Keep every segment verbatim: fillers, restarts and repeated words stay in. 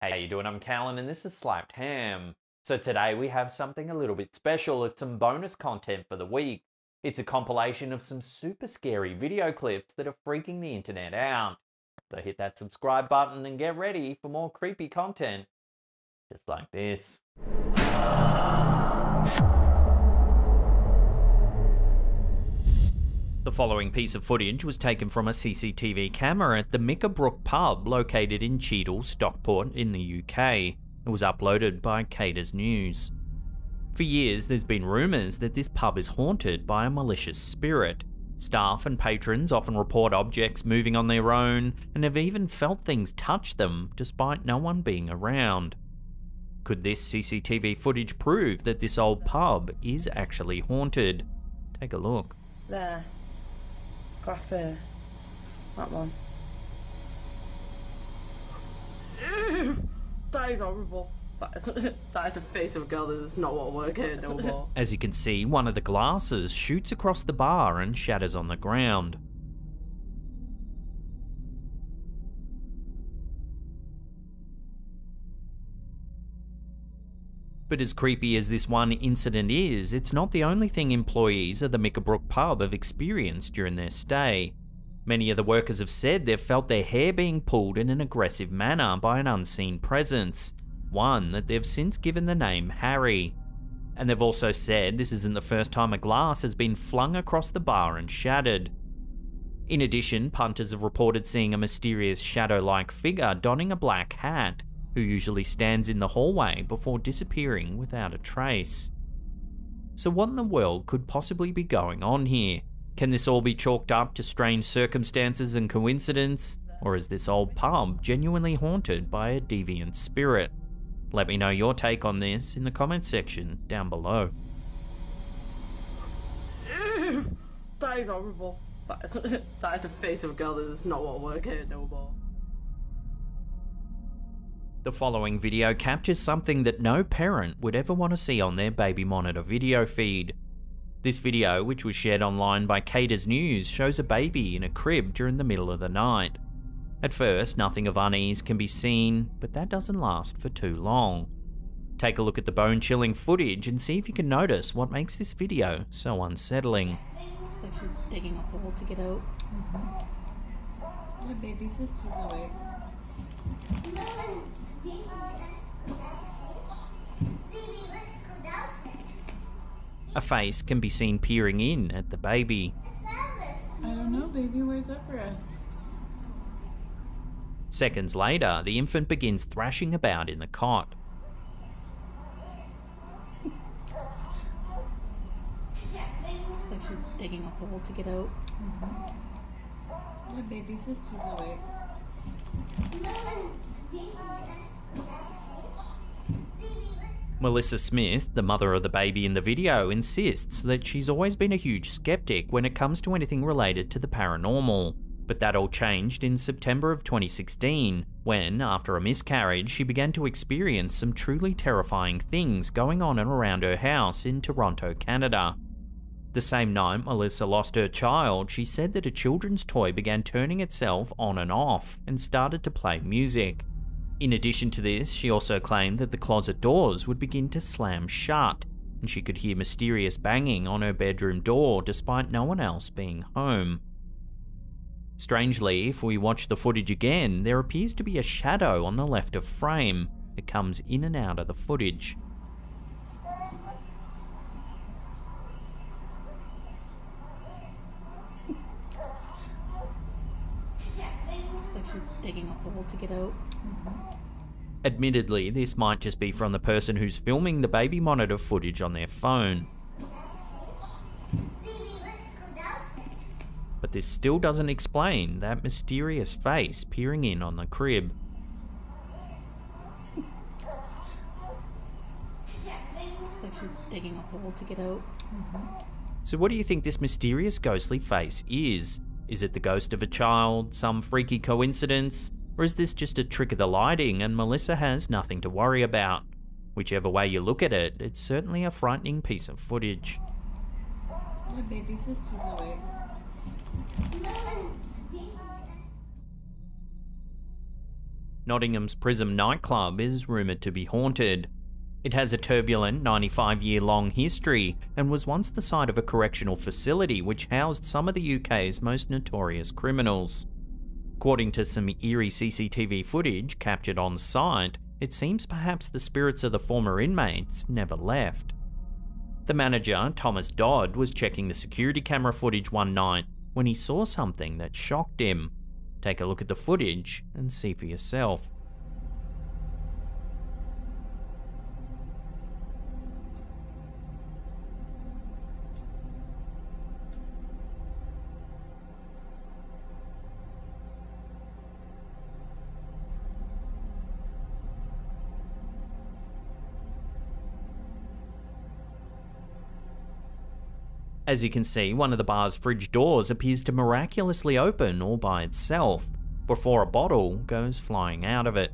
Hey, how you doing? I'm Callan and this is Slapped Ham. So today we have something a little bit special. It's some bonus content for the week. It's a compilation of some super scary video clips that are freaking the internet out. So hit that subscribe button and get ready for more creepy content. Just like this. The following piece of footage was taken from a C C T V camera at the Mickabrook pub located in Cheadle, Stockport in the U K. It was uploaded by Caters News. For years there's been rumours that this pub is haunted by a malicious spirit. Staff and patrons often report objects moving on their own and have even felt things touch them despite no one being around. Could this C C T V footage prove that this old pub is actually haunted? Take a look. There. Glass there. That one. That is horrible. That is, that is a face of a girl that does not want to work here no more. As you can see, one of the glasses shoots across the bar and shatters on the ground. But as creepy as this one incident is, it's not the only thing employees of the Mickabrook pub have experienced during their stay. Many of the workers have said they've felt their hair being pulled in an aggressive manner by an unseen presence, one that they've since given the name Harry. And they've also said this isn't the first time a glass has been flung across the bar and shattered. In addition, punters have reported seeing a mysterious shadow-like figure donning a black hat, who usually stands in the hallway before disappearing without a trace. So what in the world could possibly be going on here? Can this all be chalked up to strange circumstances and coincidence? Or is this old pub genuinely haunted by a deviant spirit? Let me know your take on this in the comments section down below. That is horrible. That is, that is a face of a girl that does not want to work here no more. The following video captures something that no parent would ever want to see on their baby monitor video feed. This video, which was shared online by Caters News, shows a baby in a crib during the middle of the night. At first, nothing of unease can be seen, but that doesn't last for too long. Take a look at the bone-chilling footage and see if you can notice what makes this video so unsettling. It's like she's digging a hole to get out. Mm-hmm. Your baby sister's awake. No. A face can be seen peering in at the baby. I don't know, baby, where's that breast? Seconds later, the infant begins thrashing about in the cot. It's like she's digging a hole to get out. Mm-hmm. Your baby sister's awake. No. Melissa Smith, the mother of the baby in the video, insists that she's always been a huge skeptic when it comes to anything related to the paranormal. But that all changed in September of twenty sixteen, when, after a miscarriage, she began to experience some truly terrifying things going on and around her house in Toronto, Canada. The same night Melissa lost her child, she said that a children's toy began turning itself on and off and started to play music. In addition to this, she also claimed that the closet doors would begin to slam shut, and she could hear mysterious banging on her bedroom door despite no one else being home. Strangely, if we watch the footage again, there appears to be a shadow on the left of frame. It comes in and out of the footage. It's like she's digging a hole to get out. Mm-hmm. Admittedly, this might just be from the person who's filming the baby monitor footage on their phone. But this still doesn't explain that mysterious face peering in on the crib. It's like she's digging a hole to get out. Mm-hmm. So what do you think this mysterious ghostly face is? Is it the ghost of a child, some freaky coincidence? Or is this just a trick of the lighting and Melissa has nothing to worry about? Whichever way you look at it, it's certainly a frightening piece of footage. My baby sister's awake. No. Nottingham's Prism nightclub is rumoured to be haunted. It has a turbulent ninety-five year long history and was once the site of a correctional facility which housed some of the U K's most notorious criminals. According to some eerie C C T V footage captured on site, it seems perhaps the spirits of the former inmates never left. The manager, Thomas Dodd, was checking the security camera footage one night when he saw something that shocked him. Take a look at the footage and see for yourself. As you can see, one of the bar's fridge doors appears to miraculously open all by itself, before a bottle goes flying out of it.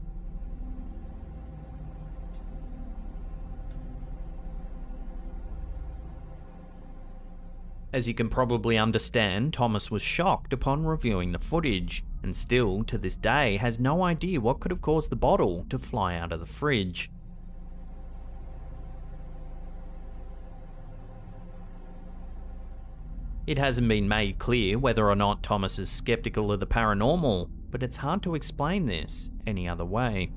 As you can probably understand, Thomas was shocked upon reviewing the footage, and still, to this day, has no idea what could have caused the bottle to fly out of the fridge. It hasn't been made clear whether or not Thomas is skeptical of the paranormal, but it's hard to explain this any other way.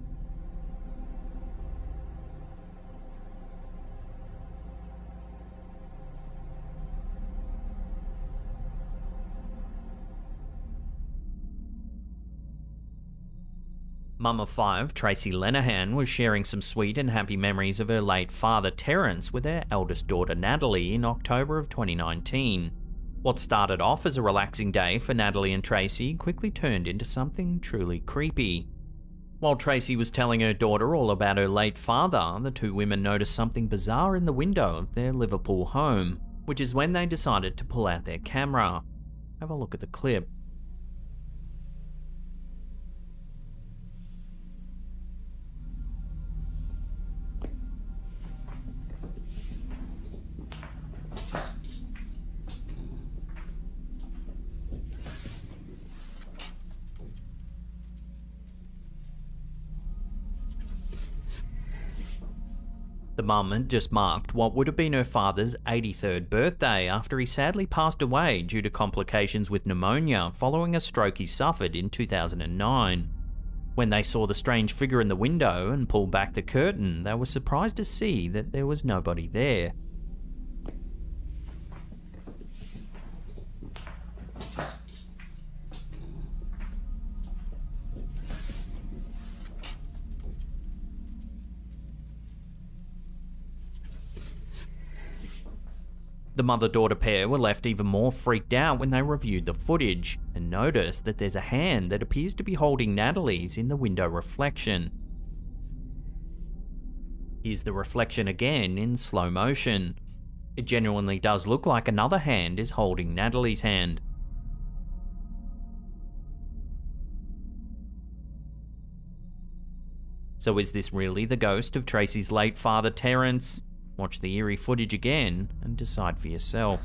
Mum of five, Tracy Lenahan, was sharing some sweet and happy memories of her late father, Terence, with her eldest daughter, Natalie, in October of twenty nineteen. What started off as a relaxing day for Natalie and Tracy quickly turned into something truly creepy. While Tracy was telling her daughter all about her late father, the two women noticed something bizarre in the window of their Liverpool home, which is when they decided to pull out their camera. Have a look at the clip. The mum had just marked what would have been her father's eighty-third birthday after he sadly passed away due to complications with pneumonia following a stroke he suffered in two thousand nine. When they saw the strange figure in the window and pulled back the curtain, they were surprised to see that there was nobody there. The mother-daughter pair were left even more freaked out when they reviewed the footage and noticed that there's a hand that appears to be holding Natalie's in the window reflection. Here's the reflection again in slow motion. It genuinely does look like another hand is holding Natalie's hand. So is this really the ghost of Tracy's late father, Terence? Watch the eerie footage again and decide for yourself.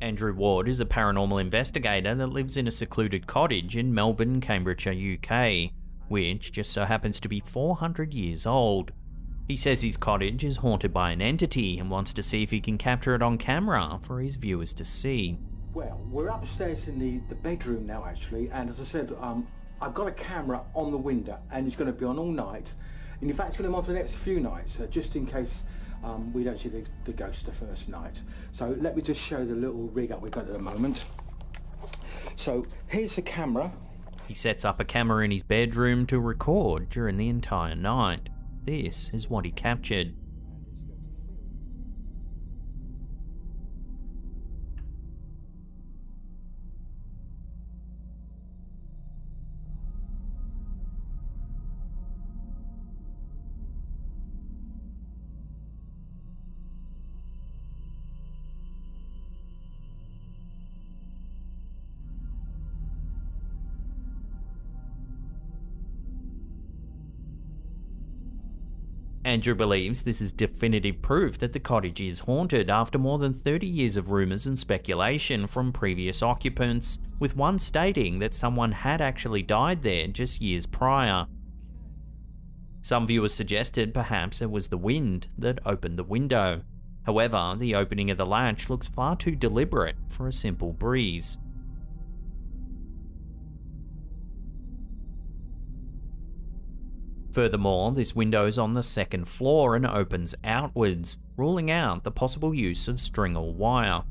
Andrew Ward is a paranormal investigator that lives in a secluded cottage in Melbourne, Cambridgeshire, U K, which just so happens to be four hundred years old. He says his cottage is haunted by an entity and wants to see if he can capture it on camera for his viewers to see. Well, we're upstairs in the, the bedroom now, actually, and as I said, um, I've got a camera on the window and it's going to be on all night. And in fact, it's going to be on for the next few nights, uh, just in case um, we don't see the, the ghost the first night. So let me just show the little rig up we've got at the moment. So here's the camera. He sets up a camera in his bedroom to record during the entire night. This is what he captured. Andrew believes this is definitive proof that the cottage is haunted after more than thirty years of rumours and speculation from previous occupants, with one stating that someone had actually died there just years prior. Some viewers suggested perhaps it was the wind that opened the window. However, the opening of the latch looks far too deliberate for a simple breeze. Furthermore, this window is on the second floor and opens outwards, ruling out the possible use of string or wire.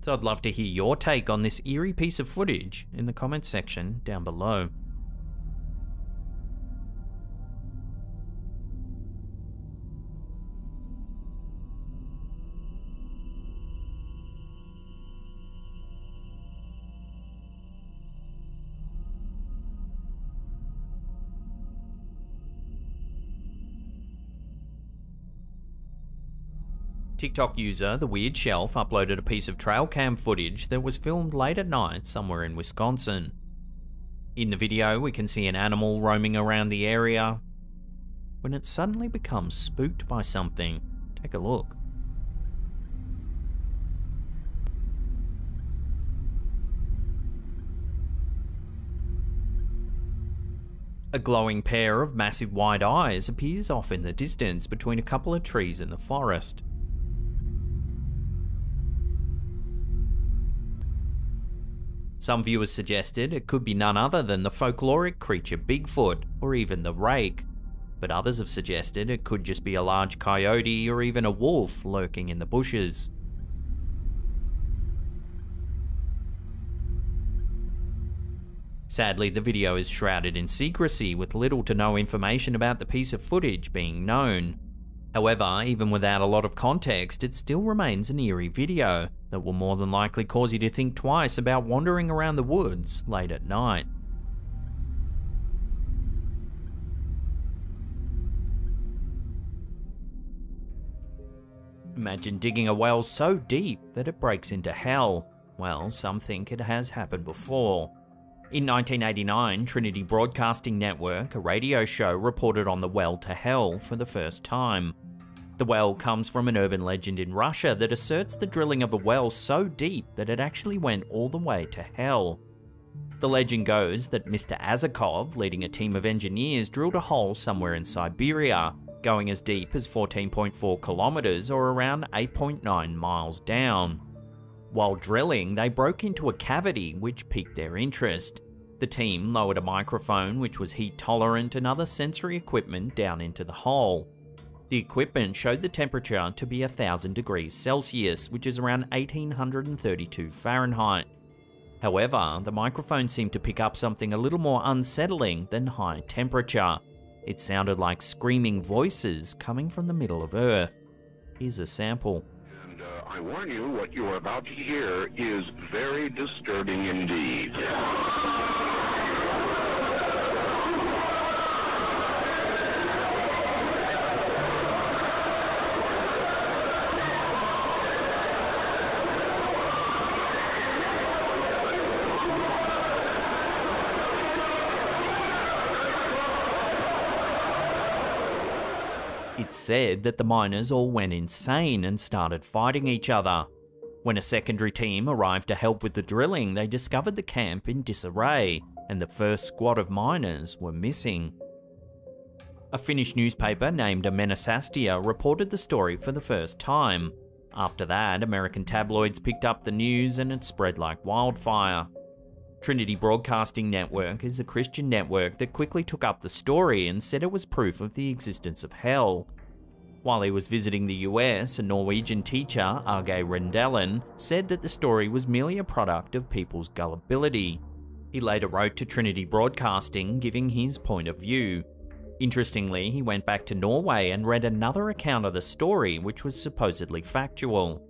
So I'd love to hear your take on this eerie piece of footage in the comments section down below. TikTok user The Weird Shelf uploaded a piece of trail cam footage that was filmed late at night somewhere in Wisconsin. In the video, we can see an animal roaming around the area when it suddenly becomes spooked by something. Take a look. A glowing pair of massive wide eyes appears off in the distance between a couple of trees in the forest. Some viewers suggested it could be none other than the folkloric creature Bigfoot, or even the Rake, but others have suggested it could just be a large coyote or even a wolf lurking in the bushes. Sadly, the video is shrouded in secrecy, with little to no information about the piece of footage being known. However, even without a lot of context, it still remains an eerie video that will more than likely cause you to think twice about wandering around the woods late at night. Imagine digging a well so deep that it breaks into hell. Well, some think it has happened before. In nineteen eighty-nine, Trinity Broadcasting Network, a radio show, reported on the well to hell for the first time. The well comes from an urban legend in Russia that asserts the drilling of a well so deep that it actually went all the way to hell. The legend goes that Mister Azakov, leading a team of engineers, drilled a hole somewhere in Siberia, going as deep as fourteen point four kilometers or around eight point nine miles down. While drilling, they broke into a cavity which piqued their interest. The team lowered a microphone which was heat tolerant and other sensory equipment down into the hole. The equipment showed the temperature to be one thousand degrees Celsius, which is around one thousand eight hundred thirty-two Fahrenheit. However, the microphone seemed to pick up something a little more unsettling than high temperature. It sounded like screaming voices coming from the middle of Earth. Here's a sample. And uh, I warn you, what you are about to hear is very disturbing indeed. It's said that the miners all went insane and started fighting each other. When a secondary team arrived to help with the drilling, they discovered the camp in disarray, and the first squad of miners were missing. A Finnish newspaper named Amenasastia reported the story for the first time. After that, American tabloids picked up the news and it spread like wildfire. Trinity Broadcasting Network is a Christian network that quickly took up the story and said it was proof of the existence of hell. While he was visiting the U S, a Norwegian teacher, Arge Rendalen, said that the story was merely a product of people's gullibility. He later wrote to Trinity Broadcasting giving his point of view. Interestingly, he went back to Norway and read another account of the story which was supposedly factual.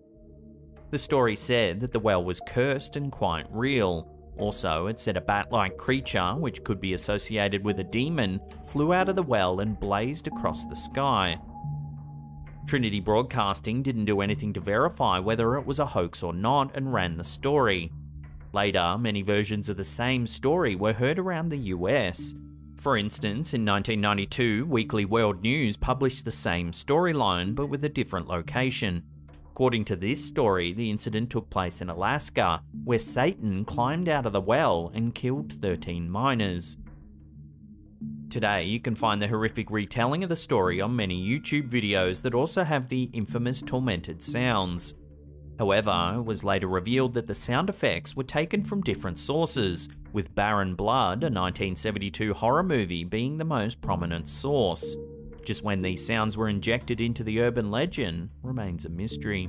The story said that the well was cursed and quite real. Also, it said a bat-like creature, which could be associated with a demon, flew out of the well and blazed across the sky. Trinity Broadcasting didn't do anything to verify whether it was a hoax or not and ran the story. Later, many versions of the same story were heard around the U S. For instance, in nineteen ninety-two, Weekly World News published the same storyline, but with a different location. According to this story, the incident took place in Alaska, where Satan climbed out of the well and killed thirteen miners. Today, you can find the horrific retelling of the story on many YouTube videos that also have the infamous tormented sounds. However, it was later revealed that the sound effects were taken from different sources, with Barren Blood, a nineteen seventy-two horror movie, being the most prominent source. Just when these sounds were injected into the urban legend remains a mystery.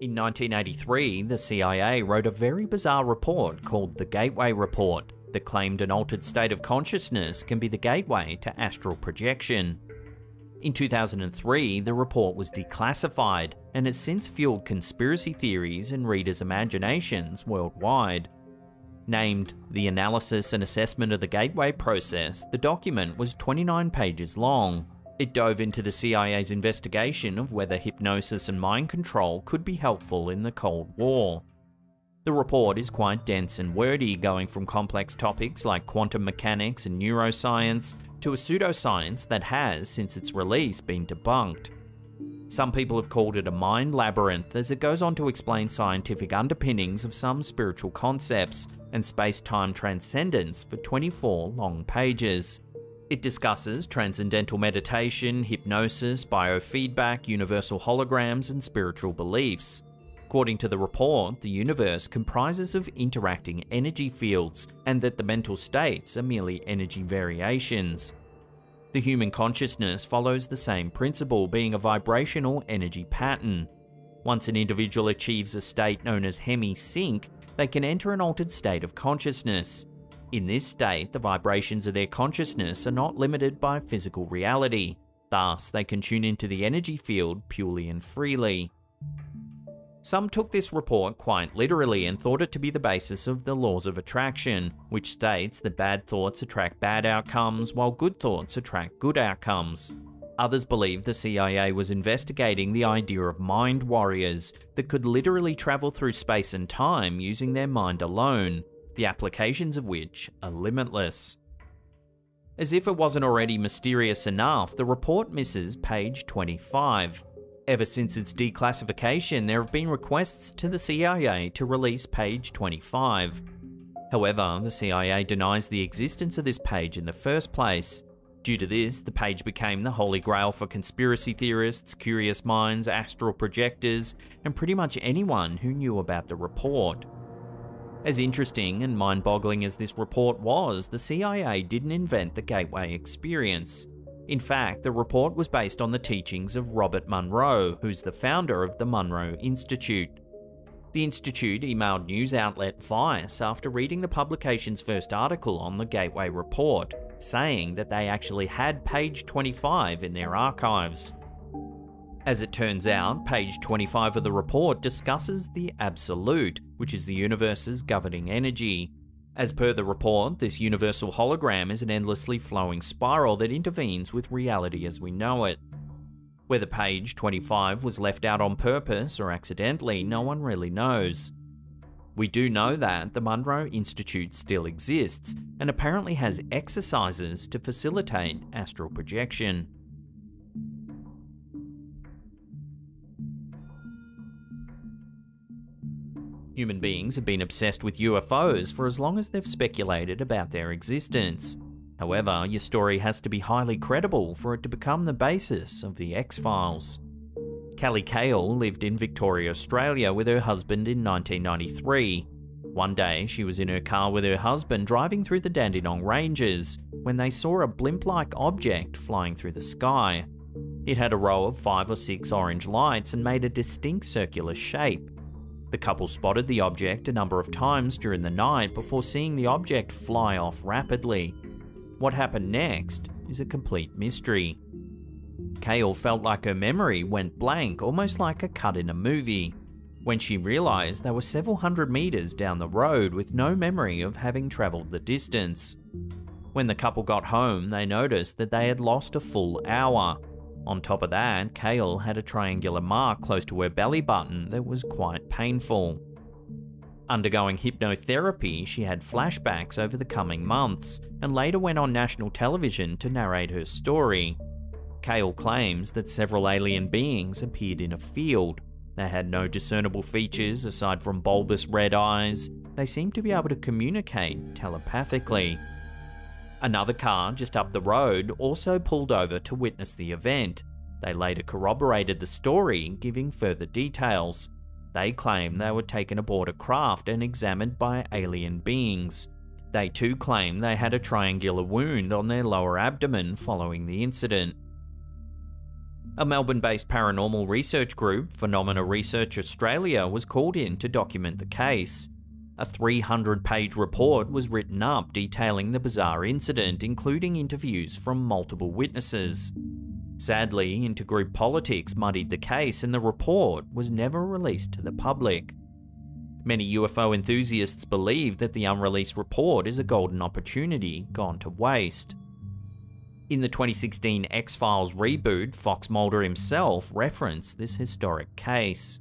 In nineteen eighty-three, the C I A wrote a very bizarre report called the Gateway Report that claimed an altered state of consciousness can be the gateway to astral projection. In two thousand three, the report was declassified and has since fueled conspiracy theories and readers' imaginations worldwide. Named The Analysis and Assessment of the Gateway Process, the document was twenty-nine pages long. It dove into the C I A's investigation of whether hypnosis and mind control could be helpful in the Cold War. The report is quite dense and wordy, going from complex topics like quantum mechanics and neuroscience to a pseudoscience that has, since its release, been debunked. Some people have called it a mind labyrinth, as it goes on to explain scientific underpinnings of some spiritual concepts and space-time transcendence for twenty-four long pages. It discusses transcendental meditation, hypnosis, biofeedback, universal holograms, and spiritual beliefs. According to the report, the universe comprises of interacting energy fields, and that the mental states are merely energy variations. The human consciousness follows the same principle, being a vibrational energy pattern. Once an individual achieves a state known as hemi-sync, they can enter an altered state of consciousness. In this state, the vibrations of their consciousness are not limited by physical reality. Thus, they can tune into the energy field purely and freely. Some took this report quite literally and thought it to be the basis of the laws of attraction, which states that bad thoughts attract bad outcomes, while good thoughts attract good outcomes. Others believe the C I A was investigating the idea of mind warriors that could literally travel through space and time using their mind alone, the applications of which are limitless. As if it wasn't already mysterious enough, the report misses page twenty-five. Ever since its declassification, there have been requests to the C I A to release page twenty-five. However, the C I A denies the existence of this page in the first place. Due to this, the page became the holy grail for conspiracy theorists, curious minds, astral projectors, and pretty much anyone who knew about the report. As interesting and mind-boggling as this report was, the C I A didn't invent the gateway experience. In fact, the report was based on the teachings of Robert Monroe, who's the founder of the Monroe Institute. The Institute emailed news outlet Vice after reading the publication's first article on the Gateway Report, saying that they actually had page twenty-five in their archives. As it turns out, page twenty-five of the report discusses the Absolute, which is the universe's governing energy. As per the report, this universal hologram is an endlessly flowing spiral that intervenes with reality as we know it. Whether page twenty-five was left out on purpose or accidentally, no one really knows. We do know that the Monroe Institute still exists and apparently has exercises to facilitate astral projection. Human beings have been obsessed with U F Os for as long as they've speculated about their existence. However, your story has to be highly credible for it to become the basis of the X-Files. Kayle lived in Victoria, Australia with her husband in nineteen ninety-three. One day, she was in her car with her husband driving through the Dandenong Ranges when they saw a blimp-like object flying through the sky. It had a row of five or six orange lights and made a distinct circular shape. The couple spotted the object a number of times during the night before seeing the object fly off rapidly. What happened next is a complete mystery. Kayle felt like her memory went blank, almost like a cut in a movie. when she realised they were several hundred metres down the road with no memory of having travelled the distance. When the couple got home, they noticed that they had lost a full hour. On top of that, Kayle had a triangular mark close to her belly button that was quite painful. Undergoing hypnotherapy, she had flashbacks over the coming months and later went on national television to narrate her story. Kayle claims that several alien beings appeared in a field. They had no discernible features aside from bulbous red eyes. They seemed to be able to communicate telepathically. Another car just up the road also pulled over to witness the event. They later corroborated the story, giving further details. They claim they were taken aboard a craft and examined by alien beings. They too claim they had a triangular wound on their lower abdomen following the incident. A Melbourne-based paranormal research group, Phenomena Research Australia, was called in to document the case. A three hundred page report was written up detailing the bizarre incident, including interviews from multiple witnesses. Sadly, intergroup politics muddied the case and the report was never released to the public. Many U F O enthusiasts believe that the unreleased report is a golden opportunity gone to waste. In the twenty sixteen X-Files reboot, Fox Mulder himself referenced this historic case.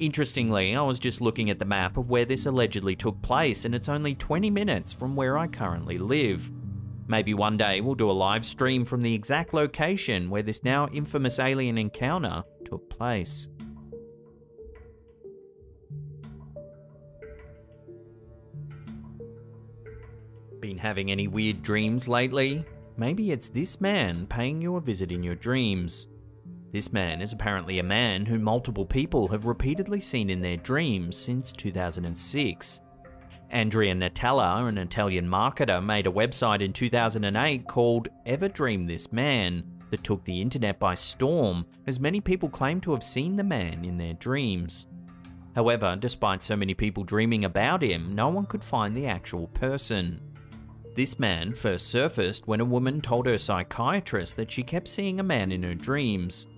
Interestingly, I was just looking at the map of where this allegedly took place and it's only twenty minutes from where I currently live. Maybe one day we'll do a live stream from the exact location where this now infamous alien encounter took place. Been having any weird dreams lately? Maybe it's this man paying you a visit in your dreams. This man is apparently a man who multiple people have repeatedly seen in their dreams since two thousand six. Andrea Natella, an Italian marketer, made a website in two thousand eight called Ever Dream This Man that took the internet by storm, as many people claim to have seen the man in their dreams. However, despite so many people dreaming about him, no one could find the actual person. This man first surfaced when a woman told her psychiatrist that she kept seeing a man in her dreams.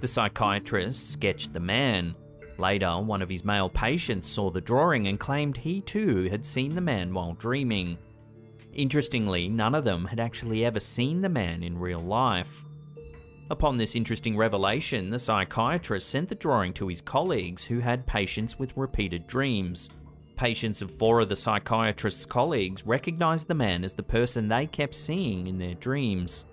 The psychiatrist sketched the man. Later, one of his male patients saw the drawing and claimed he too had seen the man while dreaming. Interestingly, none of them had actually ever seen the man in real life. Upon this interesting revelation, the psychiatrist sent the drawing to his colleagues who had patients with repeated dreams. Patients of four of the psychiatrist's colleagues recognized the man as the person they kept seeing in their dreams.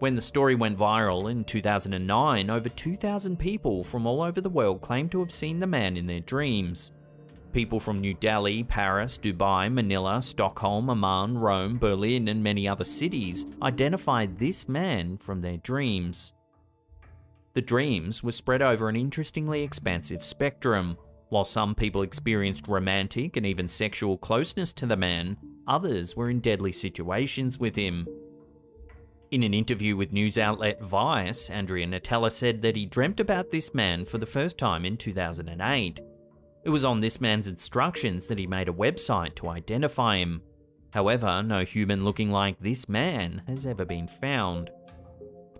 When the story went viral in two thousand nine, over two thousand people from all over the world claimed to have seen the man in their dreams. People from New Delhi, Paris, Dubai, Manila, Stockholm, Amman, Rome, Berlin, and many other cities identified this man from their dreams. The dreams were spread over an interestingly expansive spectrum. While some people experienced romantic and even sexual closeness to the man, others were in deadly situations with him. In an interview with news outlet Vice, Andrea Natella said that he dreamt about this man for the first time in two thousand eight. It was on this man's instructions that he made a website to identify him. However, no human looking like this man has ever been found.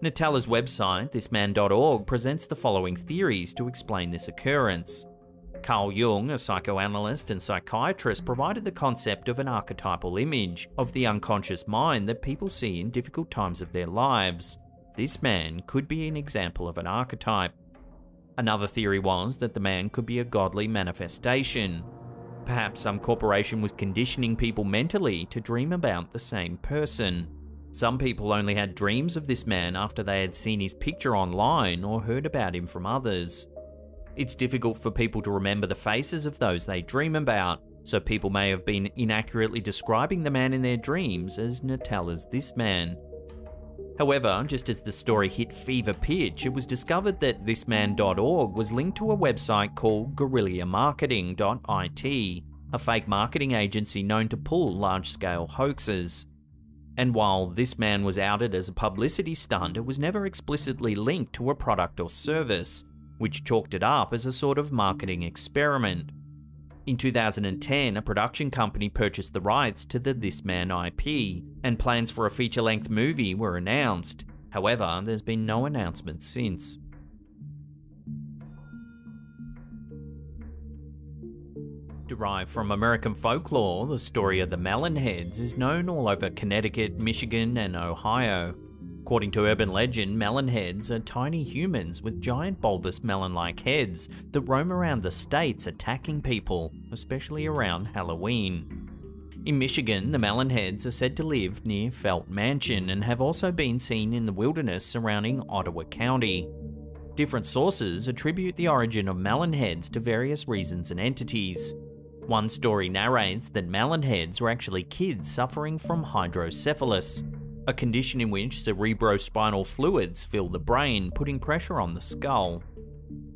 Natella's website, this man dot org, presents the following theories to explain this occurrence. Carl Jung, a psychoanalyst and psychiatrist, provided the concept of an archetypal image of the unconscious mind that people see in difficult times of their lives. This man could be an example of an archetype. Another theory was that the man could be a godly manifestation. Perhaps some corporation was conditioning people mentally to dream about the same person. Some people only had dreams of this man after they had seen his picture online or heard about him from others. It's difficult for people to remember the faces of those they dream about, so people may have been inaccurately describing the man in their dreams as Natella's this man. However, just as the story hit fever pitch, it was discovered that this man dot org was linked to a website called guerrilla marketing dot I T, a fake marketing agency known to pull large-scale hoaxes. And while this man was outed as a publicity stunt, it was never explicitly linked to a product or service, which chalked it up as a sort of marketing experiment. In two thousand ten, a production company purchased the rights to the This Man I P, and plans for a feature-length movie were announced. However, there's been no announcement since. Derived from American folklore, the story of the Melonheads is known all over Connecticut, Michigan, and Ohio. According to urban legend, melonheads are tiny humans with giant bulbous melon-like heads that roam around the states attacking people, especially around Halloween. In Michigan, the melonheads are said to live near Felt Mansion and have also been seen in the wilderness surrounding Ottawa County. Different sources attribute the origin of melonheads to various reasons and entities. One story narrates that melonheads were actually kids suffering from hydrocephalus, a condition in which cerebrospinal fluids fill the brain, putting pressure on the skull.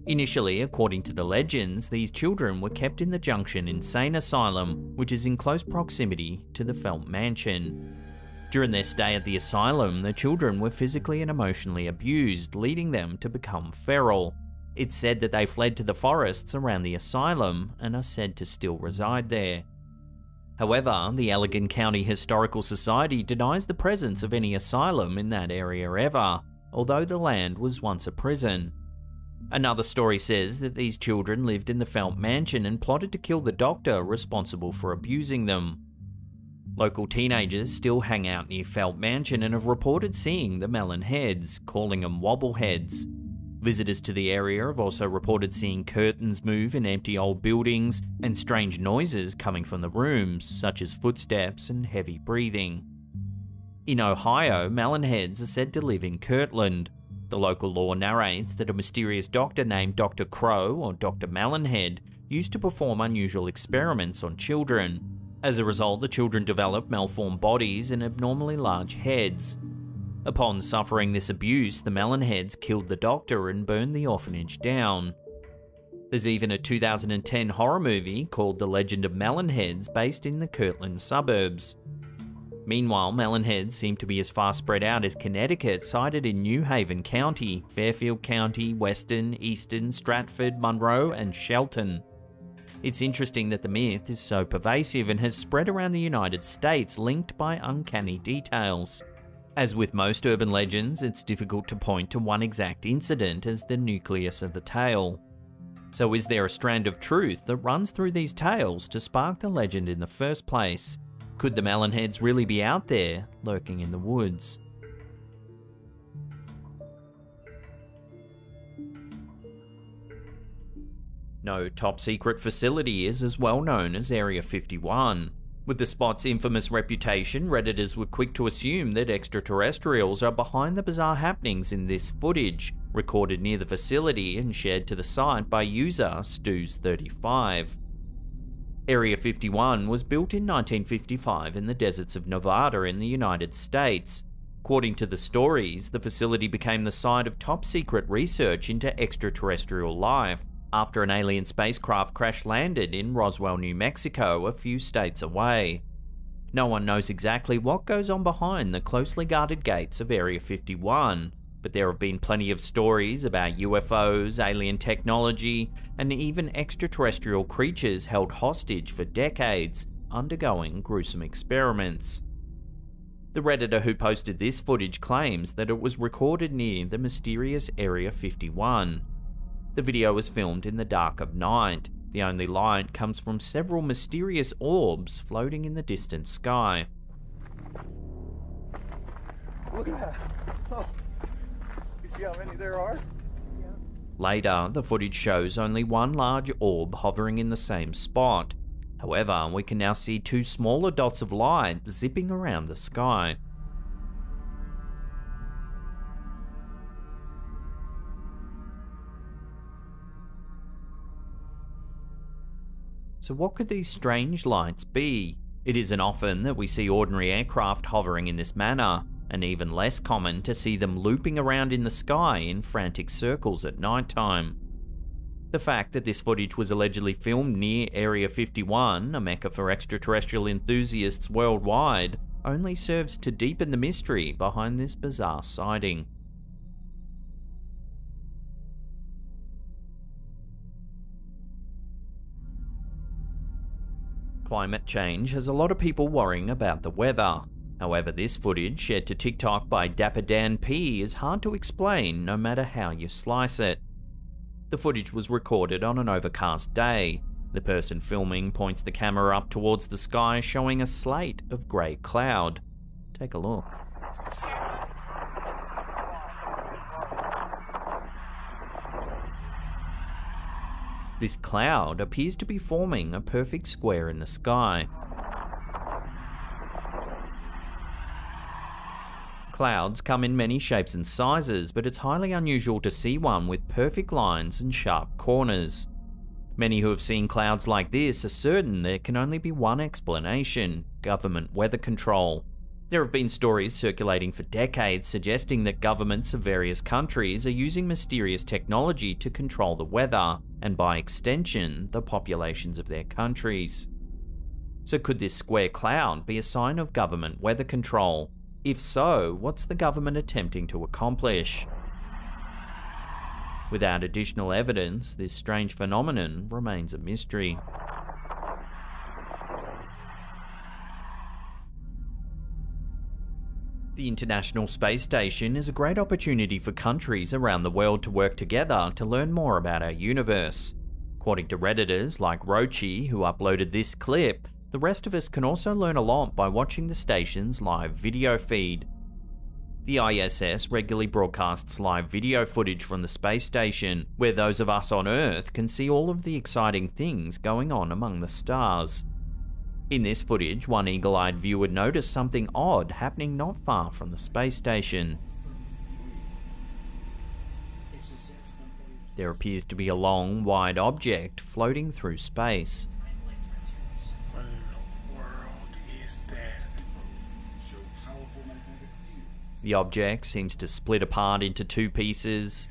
Initially, according to the legends, these children were kept in the Junction Insane Asylum, which is in close proximity to the Felt Mansion. During their stay at the asylum, the children were physically and emotionally abused, leading them to become feral. It's said that they fled to the forests around the asylum and are said to still reside there. However, the Allegan County Historical Society denies the presence of any asylum in that area ever, although the land was once a prison. Another story says that these children lived in the Felt Mansion and plotted to kill the doctor responsible for abusing them. Local teenagers still hang out near Felt Mansion and have reported seeing the melonheads, calling them wobbleheads. Visitors to the area have also reported seeing curtains move in empty old buildings and strange noises coming from the rooms, such as footsteps and heavy breathing. In Ohio, melonheads are said to live in Kirtland. The local lore narrates that a mysterious doctor named Doctor Crow or Doctor Melonhead used to perform unusual experiments on children. As a result, the children developed malformed bodies and abnormally large heads. Upon suffering this abuse, the Melonheads killed the doctor and burned the orphanage down. There's even a two thousand ten horror movie called The Legend of Melonheads based in the Kirtland suburbs. Meanwhile, Melonheads seem to be as far spread out as Connecticut, cited in New Haven County, Fairfield County, Weston, Easton, Stratford, Monroe, and Shelton. It's interesting that the myth is so pervasive and has spread around the United States, linked by uncanny details. As with most urban legends, it's difficult to point to one exact incident as the nucleus of the tale. So is there a strand of truth that runs through these tales to spark the legend in the first place? Could the Melonheads really be out there, lurking in the woods? No top secret facility is as well known as Area fifty-one. With the spot's infamous reputation, Redditors were quick to assume that extraterrestrials are behind the bizarre happenings in this footage, recorded near the facility and shared to the site by user Stews thirty-five. Area fifty-one was built in nineteen fifty-five in the deserts of Nevada in the United States. According to the stories, the facility became the site of top-secret research into extraterrestrial life after an alien spacecraft crash-landed in Roswell, New Mexico, a few states away. No one knows exactly what goes on behind the closely guarded gates of Area fifty-one, but there have been plenty of stories about U F Os, alien technology, and even extraterrestrial creatures held hostage for decades, undergoing gruesome experiments. The Redditor who posted this footage claims that it was recorded near the mysterious Area fifty-one. The video was filmed in the dark of night. The only light comes from several mysterious orbs floating in the distant sky. Look at that. Oh. You see how many there are? Yeah. Later, the footage shows only one large orb hovering in the same spot. However, we can now see two smaller dots of light zipping around the sky. So what could these strange lights be? It isn't often that we see ordinary aircraft hovering in this manner, and even less common to see them looping around in the sky in frantic circles at nighttime. The fact that this footage was allegedly filmed near Area fifty-one, a mecca for extraterrestrial enthusiasts worldwide, only serves to deepen the mystery behind this bizarre sighting. Climate change has a lot of people worrying about the weather. However, this footage shared to TikTok by Dapper Dan P is hard to explain no matter how you slice it. The footage was recorded on an overcast day. The person filming points the camera up towards the sky, showing a slate of grey cloud. Take a look. This cloud appears to be forming a perfect square in the sky. Clouds come in many shapes and sizes, but it's highly unusual to see one with perfect lines and sharp corners. Many who have seen clouds like this are certain there can only be one explanation: government weather control. There have been stories circulating for decades suggesting that governments of various countries are using mysterious technology to control the weather, and by extension, the populations of their countries. So could this square cloud be a sign of government weather control? If so, what's the government attempting to accomplish? Without additional evidence, this strange phenomenon remains a mystery. The International Space Station is a great opportunity for countries around the world to work together to learn more about our universe. According to Redditors like Rochi, who uploaded this clip, the rest of us can also learn a lot by watching the station's live video feed. The I S S regularly broadcasts live video footage from the space station, where those of us on Earth can see all of the exciting things going on among the stars. In this footage, one eagle-eyed viewer noticed something odd happening not far from the space station. There appears to be a long, wide object floating through space. The object seems to split apart into two pieces.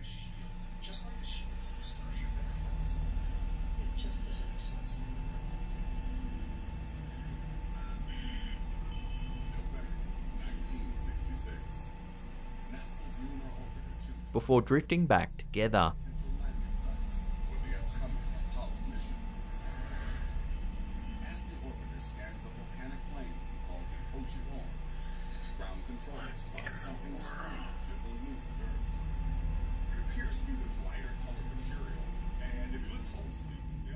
Before drifting back together.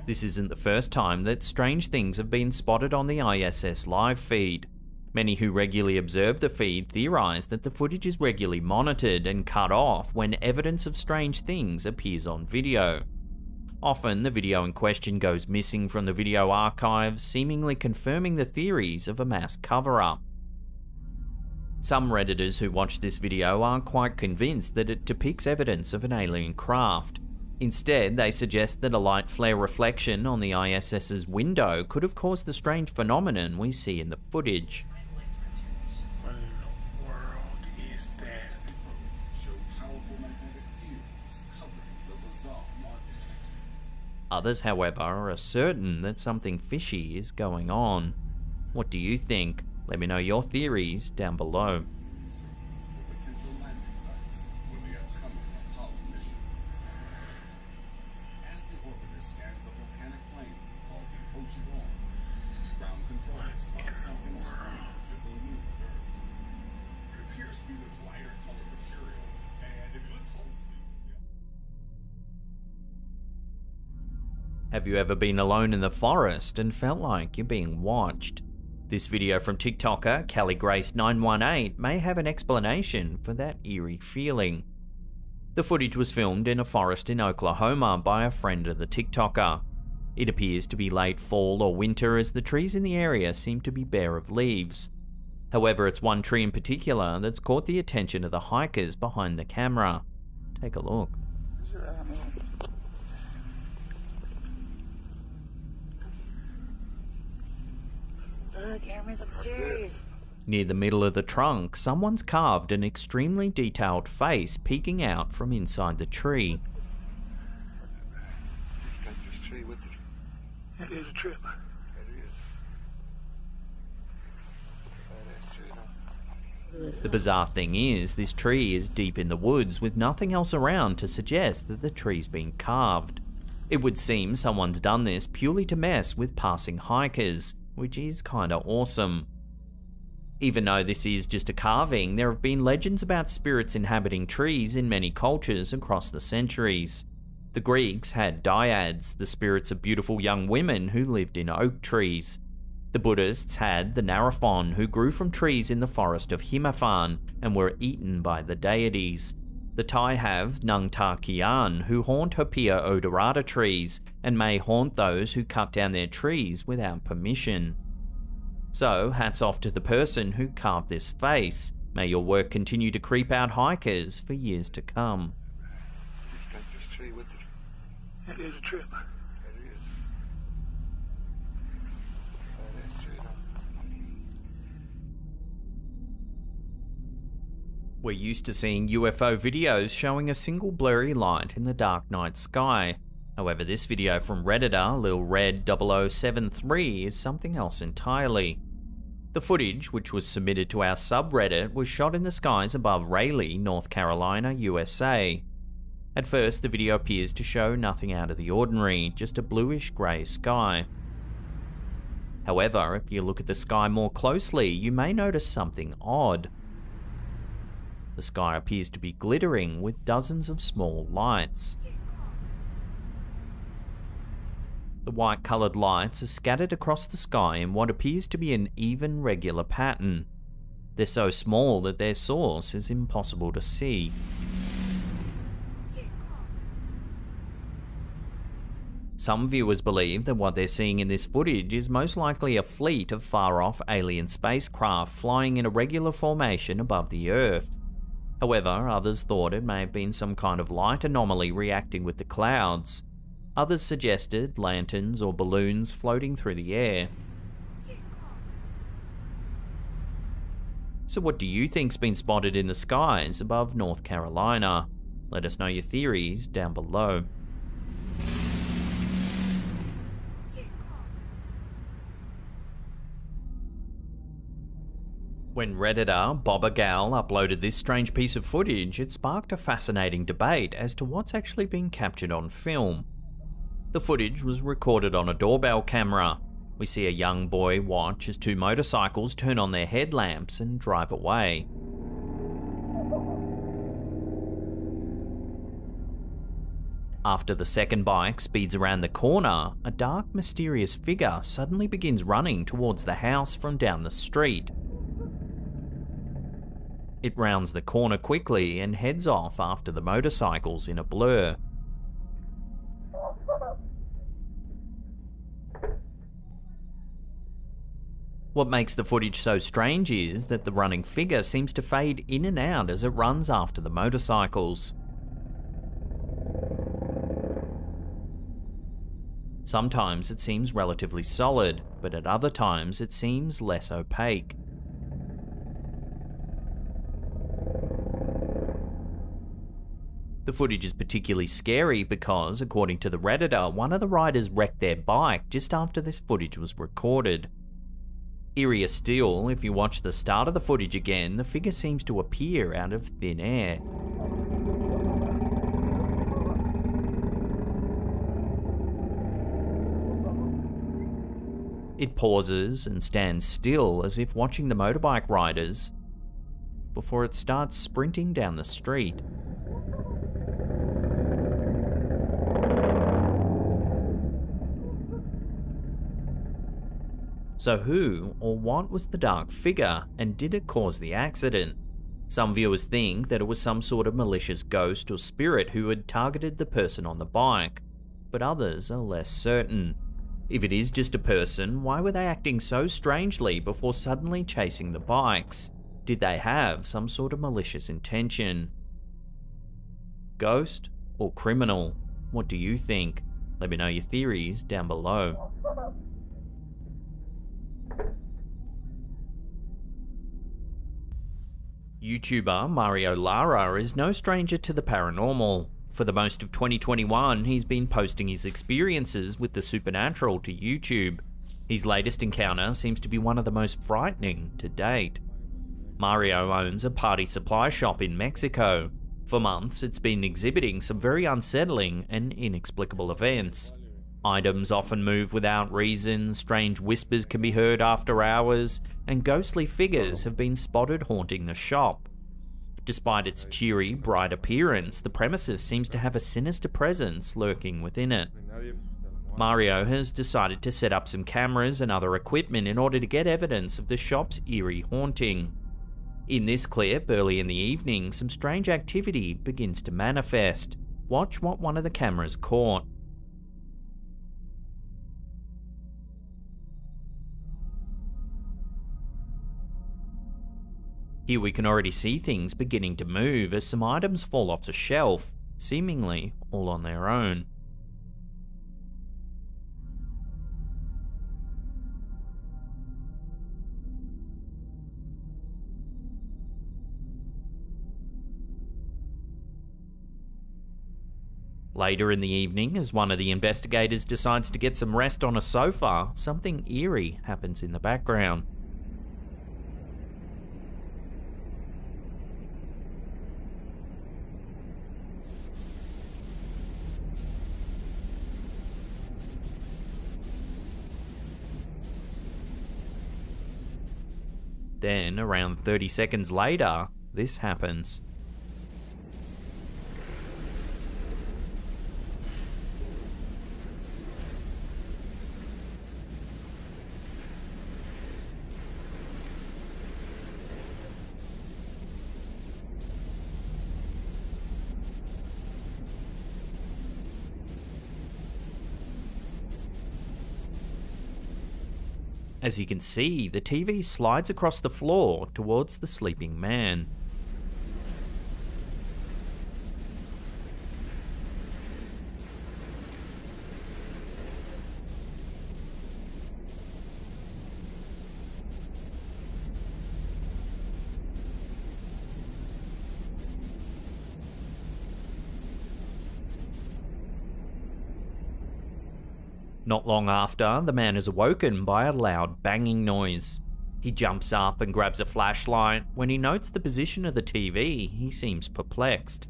This isn't the first time that strange things have been spotted on the I S S live feed. Many who regularly observe the feed theorize that the footage is regularly monitored and cut off when evidence of strange things appears on video. Often, the video in question goes missing from the video archive, seemingly confirming the theories of a mass cover-up. Some Redditors who watch this video aren't quite convinced that it depicts evidence of an alien craft. Instead, they suggest that a light flare reflection on the ISS's window could have caused the strange phenomenon we see in the footage. What in the world is that? Others, however, are certain that something fishy is going on. What do you think? Let me know your theories down below. Have you ever been alone in the forest and felt like you're being watched? This video from TikToker Callie Grace nine one eight may have an explanation for that eerie feeling. The footage was filmed in a forest in Oklahoma by a friend of the TikToker. It appears to be late fall or winter, as the trees in the area seem to be bare of leaves. However, it's one tree in particular that's caught the attention of the hikers behind the camera. Take a look. Near the middle of the trunk, someone's carved an extremely detailed face peeking out from inside the tree. It is a trailer. The bizarre thing is, this tree is deep in the woods with nothing else around to suggest that the tree's been carved. It would seem someone's done this purely to mess with passing hikers, which is kinda awesome. Even though this is just a carving, there have been legends about spirits inhabiting trees in many cultures across the centuries. The Greeks had dyads, the spirits of beautiful young women who lived in oak trees. The Buddhists had the Narathon, who grew from trees in the forest of Himaphan and were eaten by the deities. The Thai have Nung Ta Kian, who haunt Hopea odorata trees and may haunt those who cut down their trees without permission. So hats off to the person who carved this face. May your work continue to creep out hikers for years to come. He's got this tree with us. That is a trip. That is. That is true. We're used to seeing U F O videos showing a single blurry light in the dark night sky. However, this video from Redditor Lil Red double oh seven three is something else entirely. The footage, which was submitted to our subreddit, was shot in the skies above Raleigh, North Carolina, U S A. At first, the video appears to show nothing out of the ordinary, just a bluish-grey sky. However, if you look at the sky more closely, you may notice something odd. The sky appears to be glittering with dozens of small lights. The white-coloured lights are scattered across the sky in what appears to be an even, regular pattern. They're so small that their source is impossible to see. Some viewers believe that what they're seeing in this footage is most likely a fleet of far-off alien spacecraft flying in a regular formation above the Earth. However, others thought it may have been some kind of light anomaly reacting with the clouds. Others suggested lanterns or balloons floating through the air. So what do you think's been spotted in the skies above North Carolina? Let us know your theories down below. When Redditor Bobagal uploaded this strange piece of footage, it sparked a fascinating debate as to what's actually been captured on film. The footage was recorded on a doorbell camera. We see a young boy watch as two motorcycles turn on their headlamps and drive away. After the second bike speeds around the corner, a dark, mysterious figure suddenly begins running towards the house from down the street. It rounds the corner quickly and heads off after the motorcycles in a blur. What makes the footage so strange is that the running figure seems to fade in and out as it runs after the motorcycles. Sometimes it seems relatively solid, but at other times it seems less opaque. The footage is particularly scary because, according to the Redditor, one of the riders wrecked their bike just after this footage was recorded. Eerier still, if you watch the start of the footage again, the figure seems to appear out of thin air. It pauses and stands still as if watching the motorbike riders before it starts sprinting down the street. So who or what was the dark figure, and did it cause the accident? Some viewers think that it was some sort of malicious ghost or spirit who had targeted the person on the bike, but others are less certain. If it is just a person, why were they acting so strangely before suddenly chasing the bikes? Did they have some sort of malicious intention? Ghost or criminal? What do you think? Let me know your theories down below. YouTuber Mario Lara is no stranger to the paranormal. For the most of twenty twenty-one, he's been posting his experiences with the supernatural to YouTube. His latest encounter seems to be one of the most frightening to date. Mario owns a party supply shop in Mexico. For months, it's been exhibiting some very unsettling and inexplicable events. Items often move without reason, strange whispers can be heard after hours, and ghostly figures have been spotted haunting the shop. Despite its cheery, bright appearance, the premises seems to have a sinister presence lurking within it. Mario has decided to set up some cameras and other equipment in order to get evidence of the shop's eerie haunting. In this clip, early in the evening, some strange activity begins to manifest. Watch what one of the cameras caught. Here we can already see things beginning to move as some items fall off the shelf, seemingly all on their own. Later in the evening, as one of the investigators decides to get some rest on a sofa, something eerie happens in the background. Then, around thirty seconds later, this happens. As you can see, the T V slides across the floor towards the sleeping man. Not long after, the man is awoken by a loud banging noise. He jumps up and grabs a flashlight. When he notes the position of the T V, he seems perplexed.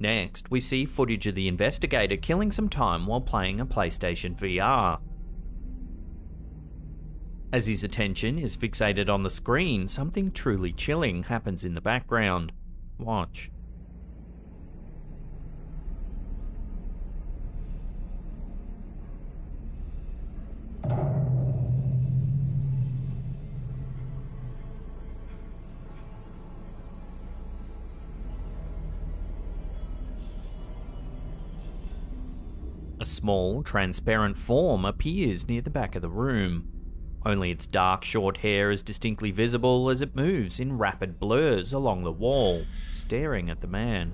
Next, we see footage of the investigator killing some time while playing a PlayStation V R. As his attention is fixated on the screen, something truly chilling happens in the background. Watch. A small, transparent form appears near the back of the room. Only its dark, short hair is distinctly visible as it moves in rapid blurs along the wall, staring at the man.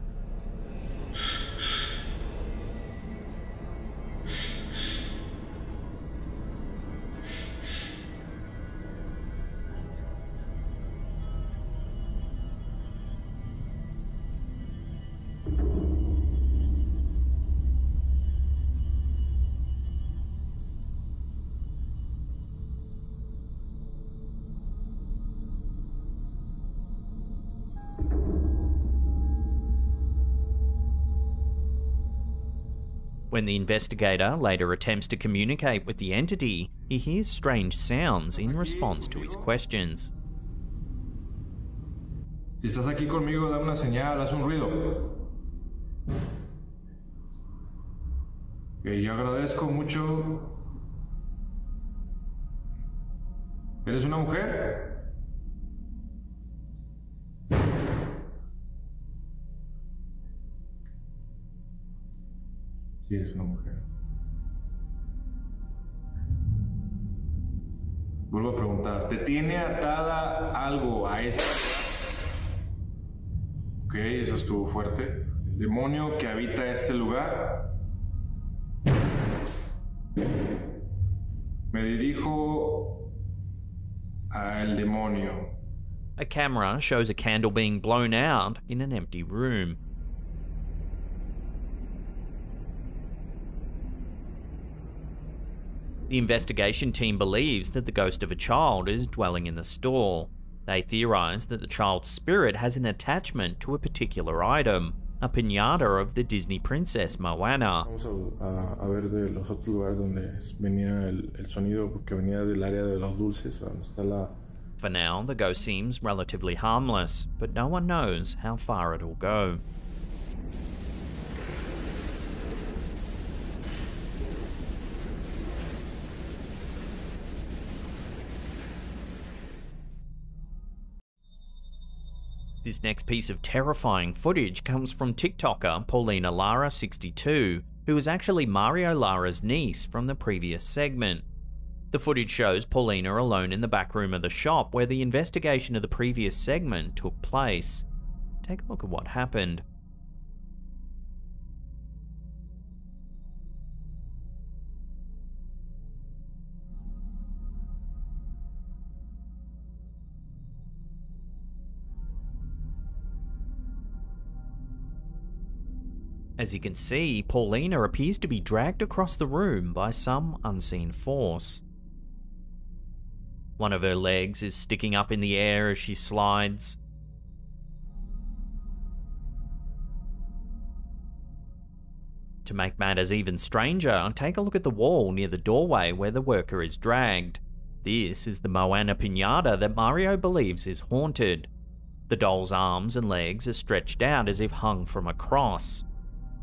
When the investigator later attempts to communicate with the entity, he hears strange sounds in response to his questions. Si estás aquí conmigo, dame una señal, haz un ruido. Que yo agradezco mucho. ¿Eres una mujer? Vuelvo a preguntar, ¿te tiene atada algo a esto? Ok, eso estuvo fuerte. El demonio que habita este lugar. Me dirijo al demonio. A camera shows a candle being blown out in an empty room. The investigation team believes that the ghost of a child is dwelling in the store. They theorise that the child's spirit has an attachment to a particular item, a piñata of the Disney princess Moana. For now, the ghost seems relatively harmless, but no one knows how far it'll go. This next piece of terrifying footage comes from TikToker Paulina Lara sixty-two, who is actually Mario Lara's niece from the previous segment. The footage shows Paulina alone in the back room of the shop where the investigation of the previous segment took place. Take a look at what happened. As you can see, Paulina appears to be dragged across the room by some unseen force. One of her legs is sticking up in the air as she slides. To make matters even stranger, take a look at the wall near the doorway where the worker is dragged. This is the Moana piñata that Mario believes is haunted. The doll's arms and legs are stretched out as if hung from a cross.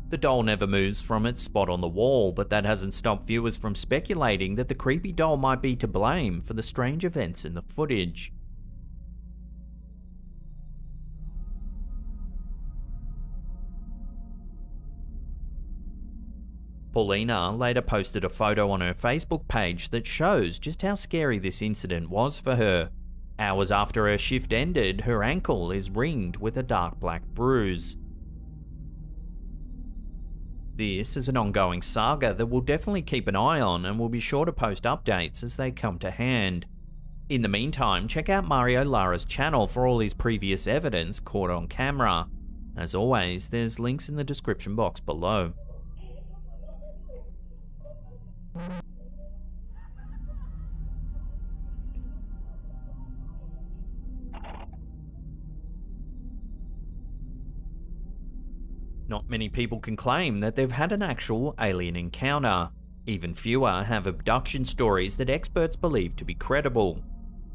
The doll never moves from its spot on the wall, but that hasn't stopped viewers from speculating that the creepy doll might be to blame for the strange events in the footage. Paulina later posted a photo on her Facebook page that shows just how scary this incident was for her. Hours after her shift ended, her ankle is ringed with a dark black bruise. This is an ongoing saga that we'll definitely keep an eye on, and we'll be sure to post updates as they come to hand. In the meantime, check out Mario Lara's channel for all his previous evidence caught on camera. As always, there's links in the description box below. Not many people can claim that they've had an actual alien encounter. Even fewer have abduction stories that experts believe to be credible.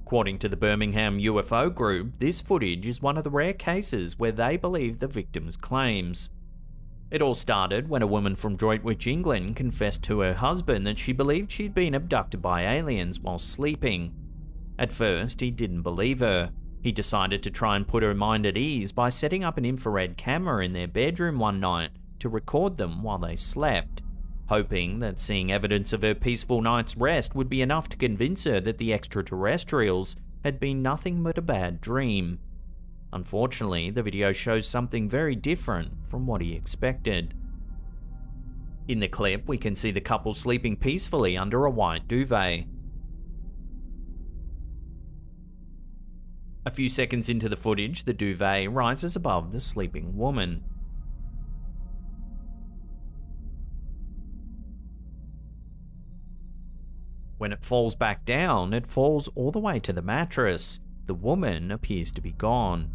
According to the Birmingham U F O group, this footage is one of the rare cases where they believe the victim's claims. It all started when a woman from Droitwich, England, confessed to her husband that she believed she'd been abducted by aliens while sleeping. At first, he didn't believe her. He decided to try and put her mind at ease by setting up an infrared camera in their bedroom one night to record them while they slept, hoping that seeing evidence of her peaceful night's rest would be enough to convince her that the extraterrestrials had been nothing but a bad dream. Unfortunately, the video shows something very different from what he expected. In the clip, we can see the couple sleeping peacefully under a white duvet. A few seconds into the footage, the duvet rises above the sleeping woman. When it falls back down, it falls all the way to the mattress. The woman appears to be gone.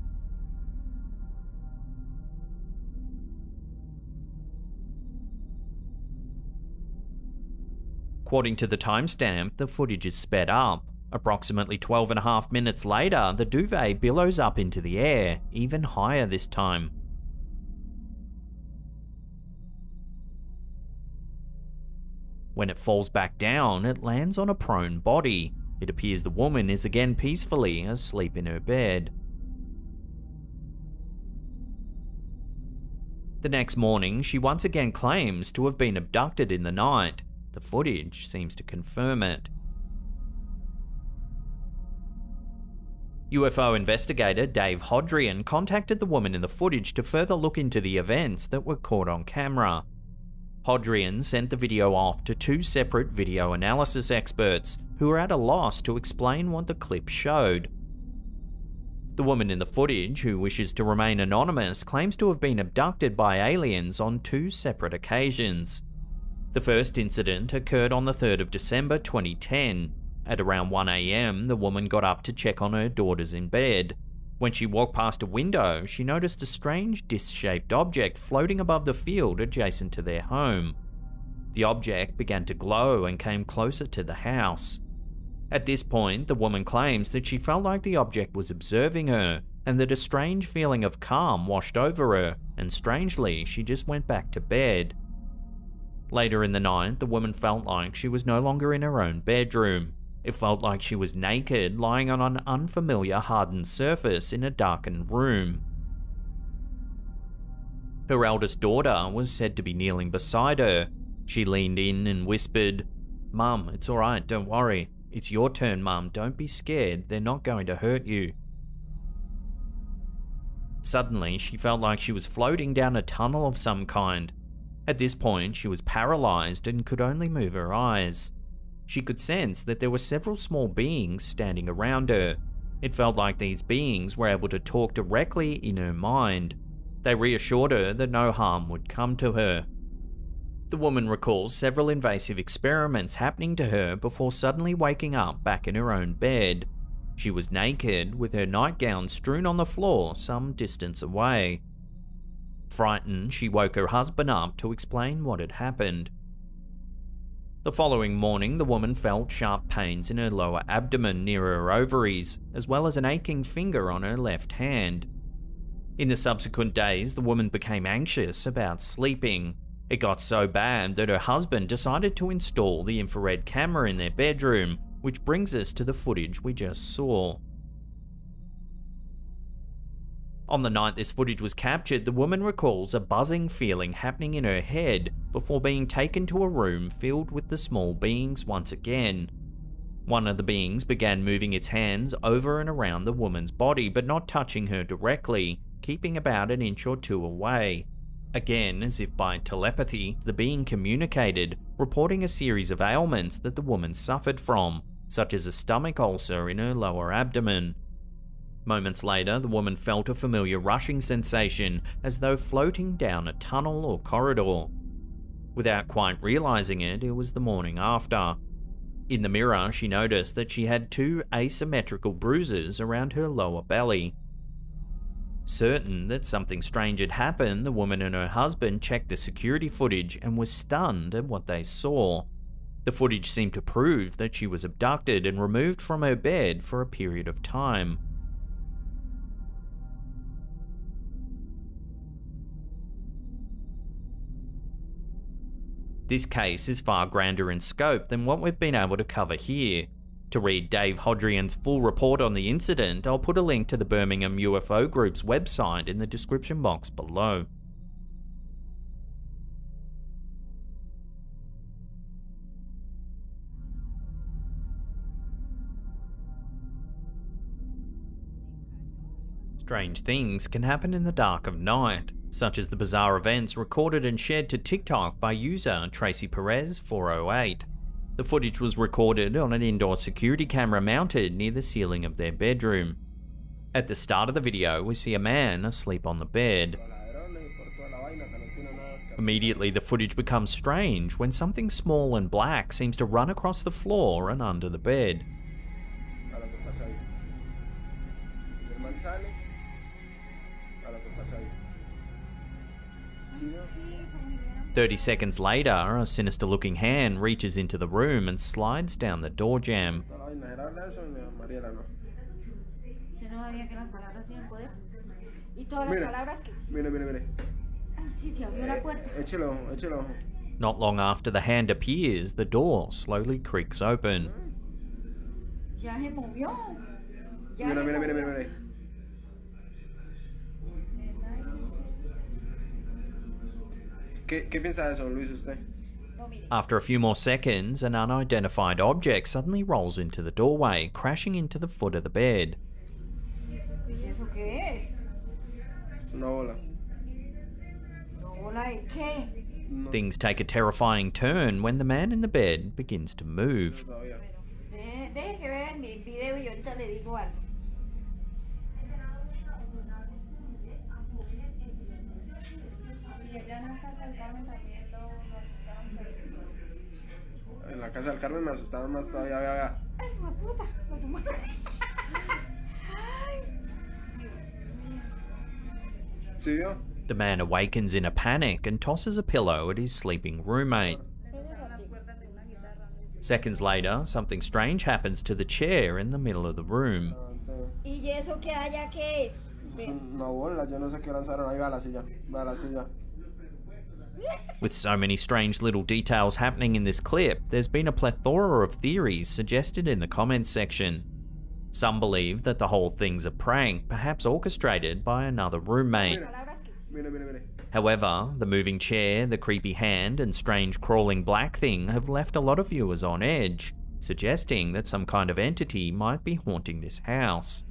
According to the timestamp, the footage is sped up. Approximately twelve and a half minutes later, the duvet billows up into the air, even higher this time. When it falls back down, it lands on a prone body. It appears the woman is again peacefully asleep in her bed. The next morning, she once again claims to have been abducted in the night. The footage seems to confirm it. U F O investigator Dave Hodrian contacted the woman in the footage to further look into the events that were caught on camera. Hodrian sent the video off to two separate video analysis experts who were at a loss to explain what the clip showed. The woman in the footage, who wishes to remain anonymous, claims to have been abducted by aliens on two separate occasions. The first incident occurred on the third of December twenty ten. At around one A M, the woman got up to check on her daughters in bed. When she walked past a window, she noticed a strange disc-shaped object floating above the field adjacent to their home. The object began to glow and came closer to the house. At this point, the woman claims that she felt like the object was observing her, and that a strange feeling of calm washed over her, and strangely, she just went back to bed. Later in the night, the woman felt like she was no longer in her own bedroom. It felt like she was naked, lying on an unfamiliar hardened surface in a darkened room. Her eldest daughter was said to be kneeling beside her. She leaned in and whispered, "Mum, it's alright, don't worry. It's your turn, Mum, don't be scared, they're not going to hurt you." Suddenly, she felt like she was floating down a tunnel of some kind. At this point, she was paralyzed and could only move her eyes. She could sense that there were several small beings standing around her. It felt like these beings were able to talk directly in her mind. They reassured her that no harm would come to her. The woman recalls several invasive experiments happening to her before suddenly waking up back in her own bed. She was naked, with her nightgown strewn on the floor some distance away. Frightened, she woke her husband up to explain what had happened. The following morning, the woman felt sharp pains in her lower abdomen near her ovaries, as well as an aching finger on her left hand. In the subsequent days, the woman became anxious about sleeping. It got so bad that her husband decided to install the infrared camera in their bedroom, which brings us to the footage we just saw. On the night this footage was captured, the woman recalls a buzzing feeling happening in her head before being taken to a room filled with the small beings once again. One of the beings began moving its hands over and around the woman's body, but not touching her directly, keeping about an inch or two away. Again, as if by telepathy, the being communicated, reporting a series of ailments that the woman suffered from, such as a stomach ulcer in her lower abdomen. Moments later, the woman felt a familiar rushing sensation, as though floating down a tunnel or corridor. Without quite realizing it, it was the morning after. In the mirror, she noticed that she had two asymmetrical bruises around her lower belly. Certain that something strange had happened, the woman and her husband checked the security footage and was stunned at what they saw. The footage seemed to prove that she was abducted and removed from her bed for a period of time. This case is far grander in scope than what we've been able to cover here. To read Dave Hodrian's full report on the incident, I'll put a link to the Birmingham U F O Group's website in the description box below. Strange things can happen in the dark of night, such as the bizarre events recorded and shared to TikTok by user Tracy Perez four oh eight. The footage was recorded on an indoor security camera mounted near the ceiling of their bedroom. At the start of the video, we see a man asleep on the bed. Immediately, the footage becomes strange when something small and black seems to run across the floor and under the bed. Thirty seconds later, a sinister-looking hand reaches into the room and slides down the door jamb. Not long after the hand appears, the door slowly creaks open. After a few more seconds, an unidentified object suddenly rolls into the doorway, crashing into the foot of the bed. Things take a terrifying turn when the man in the bed begins to move. En la casa del Carmen me asustaban más todavía, vea, vea. Ay, hijo de puta, lo tomaron. ¿Sí vio? The man awakens in a panic and tosses a pillow at his sleeping roommate. Seconds later, something strange happens to the chair in the middle of the room. With so many strange little details happening in this clip, there's been a plethora of theories suggested in the comments section. Some believe that the whole thing's a prank, perhaps orchestrated by another roommate. However, the moving chair, the creepy hand, and strange crawling black thing have left a lot of viewers on edge, suggesting that some kind of entity might be haunting this house.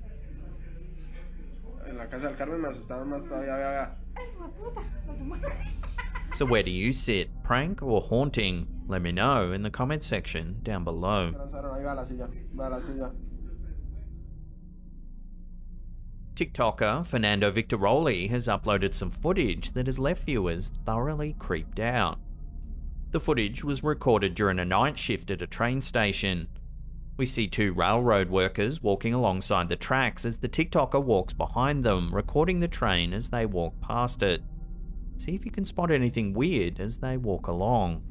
So where do you sit? Prank or haunting? Let me know in the comment section down below. TikToker Fernando Victoroli has uploaded some footage that has left viewers thoroughly creeped out. The footage was recorded during a night shift at a train station. We see two railroad workers walking alongside the tracks as the TikToker walks behind them, recording the train as they walk past it. See if you can spot anything weird as they walk along.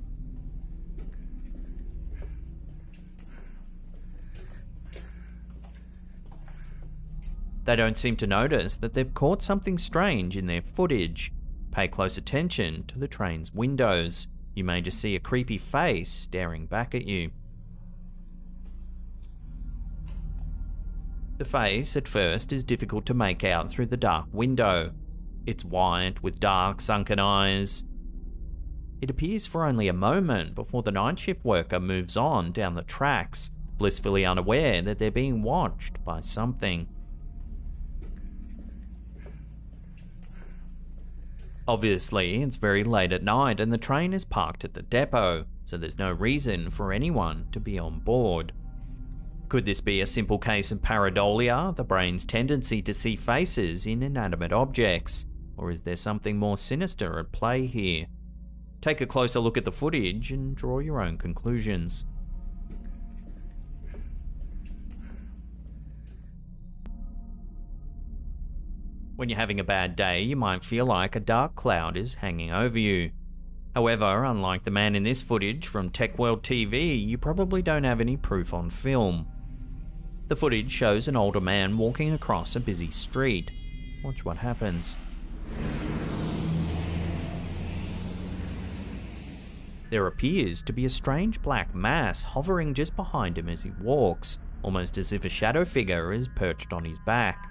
They don't seem to notice that they've caught something strange in their footage. Pay close attention to the train's windows. You may just see a creepy face staring back at you. The face at first is difficult to make out through the dark window. It's white with dark, sunken eyes. It appears for only a moment before the night shift worker moves on down the tracks, blissfully unaware that they're being watched by something. Obviously, it's very late at night and the train is parked at the depot, so there's no reason for anyone to be on board. Could this be a simple case of pareidolia, the brain's tendency to see faces in inanimate objects? Or is there something more sinister at play here? Take a closer look at the footage and draw your own conclusions. When you're having a bad day, you might feel like a dark cloud is hanging over you. However, unlike the man in this footage from Tech World T V, you probably don't have any proof on film. The footage shows an older man walking across a busy street. Watch what happens. There appears to be a strange black mass hovering just behind him as he walks, almost as if a shadow figure is perched on his back.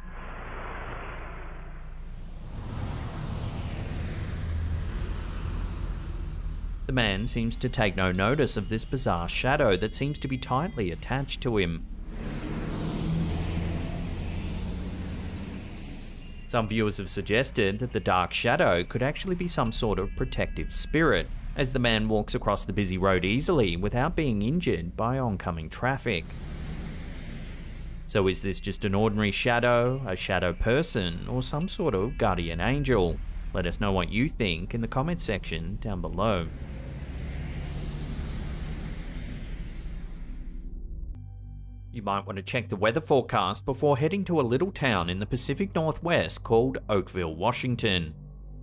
The man seems to take no notice of this bizarre shadow that seems to be tightly attached to him. Some viewers have suggested that the dark shadow could actually be some sort of protective spirit, as the man walks across the busy road easily without being injured by oncoming traffic. So is this just an ordinary shadow, a shadow person, or some sort of guardian angel? Let us know what you think in the comments section down below. You might want to check the weather forecast before heading to a little town in the Pacific Northwest called Oakville, Washington.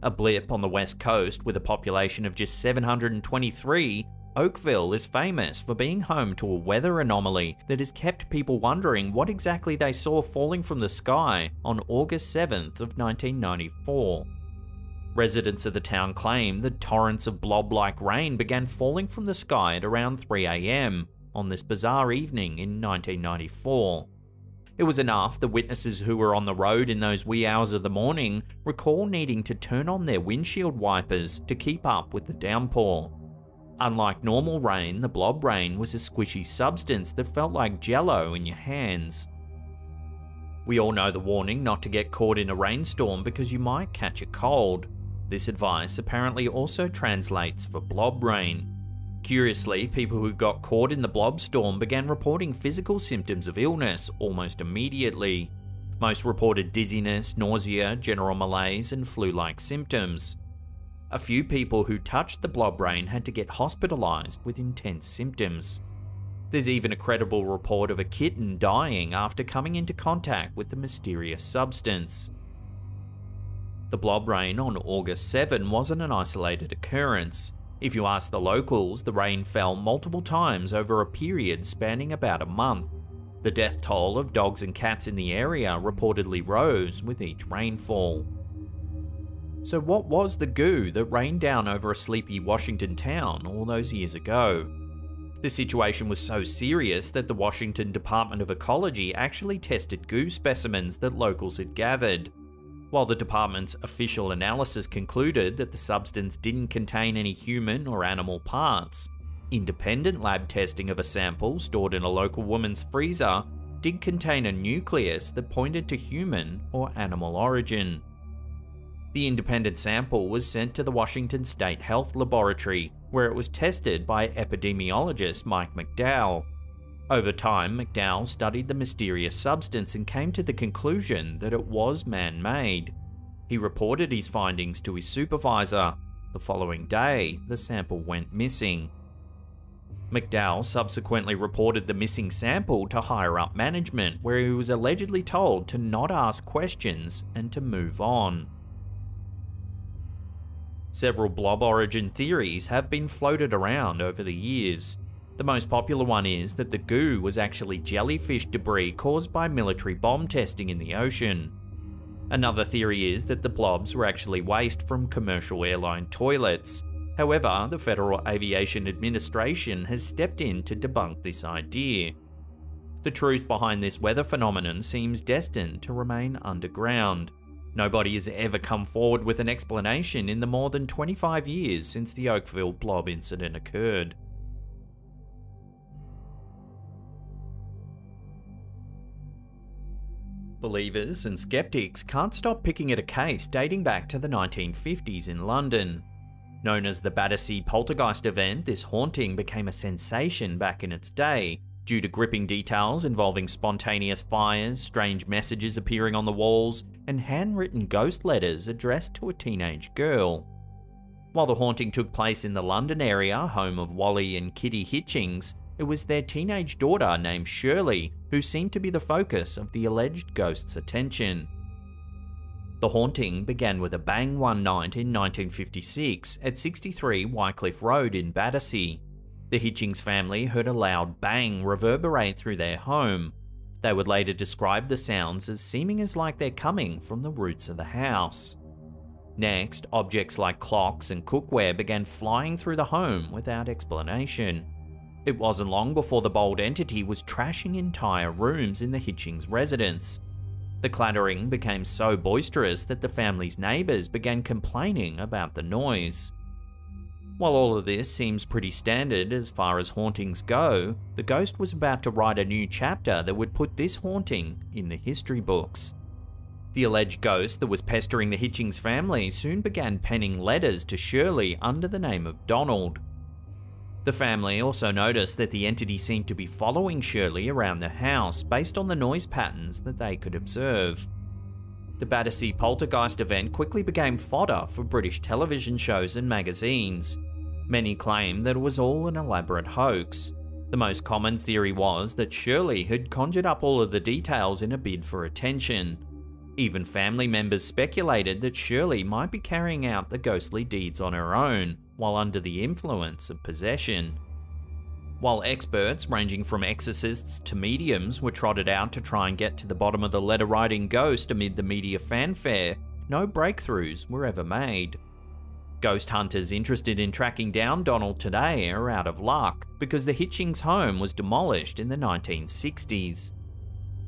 A blip on the west coast with a population of just seven hundred twenty-three, Oakville is famous for being home to a weather anomaly that has kept people wondering what exactly they saw falling from the sky on August seventh of nineteen ninety-four. Residents of the town claim that torrents of blob-like rain began falling from the sky at around three A M on this bizarre evening in nineteen ninety-four. It was enough that witnesses who were on the road in those wee hours of the morning recall needing to turn on their windshield wipers to keep up with the downpour. Unlike normal rain, the blob rain was a squishy substance that felt like jello in your hands. We all know the warning not to get caught in a rainstorm because you might catch a cold. This advice apparently also translates for blob rain. Curiously, people who got caught in the blob storm began reporting physical symptoms of illness almost immediately. Most reported dizziness, nausea, general malaise, and flu-like symptoms. A few people who touched the blob brain had to get hospitalised with intense symptoms. There's even a credible report of a kitten dying after coming into contact with the mysterious substance. The blob rain on August seventh wasn't an isolated occurrence. If you ask the locals, the rain fell multiple times over a period spanning about a month. The death toll of dogs and cats in the area reportedly rose with each rainfall. So what was the goo that rained down over a sleepy Washington town all those years ago? The situation was so serious that the Washington Department of Ecology actually tested goo specimens that locals had gathered. While the department's official analysis concluded that the substance didn't contain any human or animal parts, independent lab testing of a sample stored in a local woman's freezer did contain a nucleus that pointed to human or animal origin. The independent sample was sent to the Washington State Health Laboratory, where it was tested by epidemiologist Mike McDowell. Over time, McDowell studied the mysterious substance and came to the conclusion that it was man-made. He reported his findings to his supervisor. The following day, the sample went missing. McDowell subsequently reported the missing sample to higher-up management, where he was allegedly told to not ask questions and to move on. Several blob origin theories have been floated around over the years. The most popular one is that the goo was actually jellyfish debris caused by military bomb testing in the ocean. Another theory is that the blobs were actually waste from commercial airline toilets. However, the Federal Aviation Administration has stepped in to debunk this idea. The truth behind this weather phenomenon seems destined to remain underground. Nobody has ever come forward with an explanation in the more than twenty-five years since the Oakville blob incident occurred. Believers and skeptics can't stop picking at a case dating back to the nineteen fifties in London. Known as the Battersea Poltergeist event, this haunting became a sensation back in its day, due to gripping details involving spontaneous fires, strange messages appearing on the walls, and handwritten ghost letters addressed to a teenage girl. While the haunting took place in the London area, home of Wally and Kitty Hitchings, it was their teenage daughter named Shirley who seemed to be the focus of the alleged ghost's attention. The haunting began with a bang one night in nineteen fifty-six at sixty-three Wycliffe Road in Battersea. The Hitchings family heard a loud bang reverberate through their home. They would later describe the sounds as seeming as like they're coming from the roots of the house. Next, objects like clocks and cookware began flying through the home without explanation. It wasn't long before the bold entity was trashing entire rooms in the Hitchings residence. The clattering became so boisterous that the family's neighbours began complaining about the noise. While all of this seems pretty standard as far as hauntings go, the ghost was about to write a new chapter that would put this haunting in the history books. The alleged ghost that was pestering the Hitchings family soon began penning letters to Shirley under the name of Donald. The family also noticed that the entity seemed to be following Shirley around the house based on the noise patterns that they could observe. The Battersea Poltergeist event quickly became fodder for British television shows and magazines. Many claim that it was all an elaborate hoax. The most common theory was that Shirley had conjured up all of the details in a bid for attention. Even family members speculated that Shirley might be carrying out the ghostly deeds on her own, while under the influence of possession. While experts ranging from exorcists to mediums were trotted out to try and get to the bottom of the letter-writing ghost amid the media fanfare, no breakthroughs were ever made. Ghost hunters interested in tracking down Donald today are out of luck because the Hitchings home was demolished in the nineteen sixties.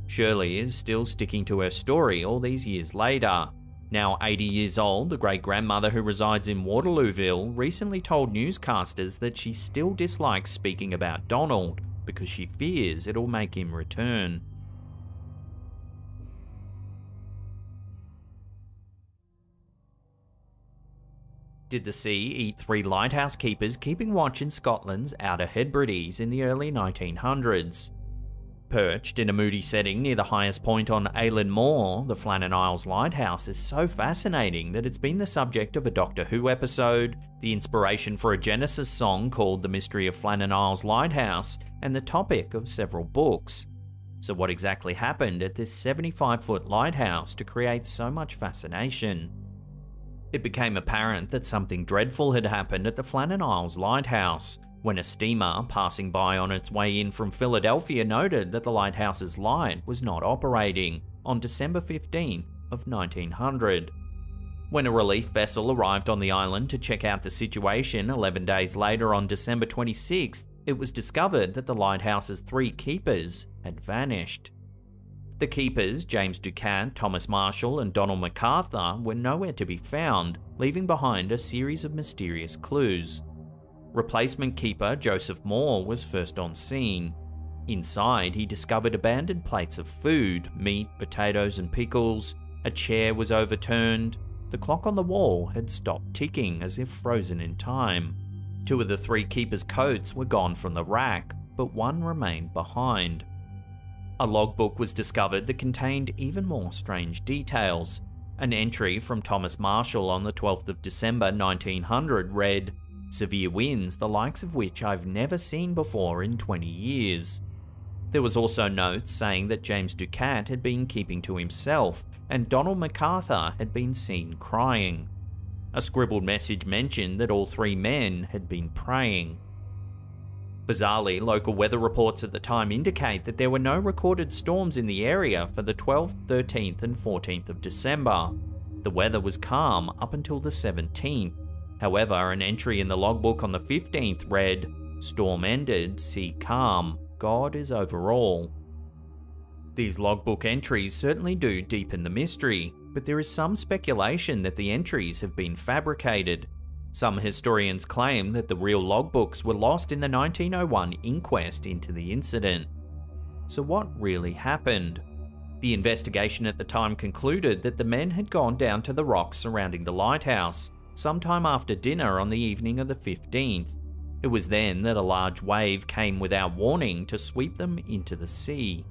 Shirley is still sticking to her story all these years later. Now eighty years old, the great-grandmother who resides in Waterlooville recently told newscasters that she still dislikes speaking about Donald because she fears it'll make him return. Did the sea eat three lighthouse keepers keeping watch in Scotland's Outer Hebrides in the early nineteen hundreds? Perched in a moody setting near the highest point on Aylan Moor, the Flannan Isles Lighthouse is so fascinating that it's been the subject of a Doctor Who episode, the inspiration for a Genesis song called The Mystery of Flannan Isles Lighthouse, and the topic of several books. So what exactly happened at this seventy-five foot lighthouse to create so much fascination? It became apparent that something dreadful had happened at the Flannan Isles Lighthouse, when a steamer passing by on its way in from Philadelphia noted that the lighthouse's light was not operating on December fifteenth of nineteen hundred. When a relief vessel arrived on the island to check out the situation eleven days later on December twenty-sixth, it was discovered that the lighthouse's three keepers had vanished. The keepers, James Ducant, Thomas Marshall and Donald MacArthur, were nowhere to be found, leaving behind a series of mysterious clues. Replacement keeper Joseph Moore was first on scene. Inside, he discovered abandoned plates of food, meat, potatoes and pickles, a chair was overturned, the clock on the wall had stopped ticking as if frozen in time. Two of the three keepers' coats were gone from the rack, but one remained behind. A logbook was discovered that contained even more strange details. An entry from Thomas Marshall on the twelfth of December nineteen hundred read, "Severe winds, the likes of which I've never seen before in twenty years. There was also notes saying that James Ducant had been keeping to himself, and Donald MacArthur had been seen crying. A scribbled message mentioned that all three men had been praying. Bizarrely, local weather reports at the time indicate that there were no recorded storms in the area for the twelfth, thirteenth and fourteenth of December. The weather was calm up until the seventeenth. However, an entry in the logbook on the fifteenth read, "Storm ended, sea calm, God is over all." These logbook entries certainly do deepen the mystery, but there is some speculation that the entries have been fabricated. Some historians claim that the real logbooks were lost in the nineteen oh one inquest into the incident. So what really happened? The investigation at the time concluded that the men had gone down to the rocks surrounding the lighthouse, sometime after dinner on the evening of the fifteenth. It was then that a large wave came without warning to sweep them into the sea.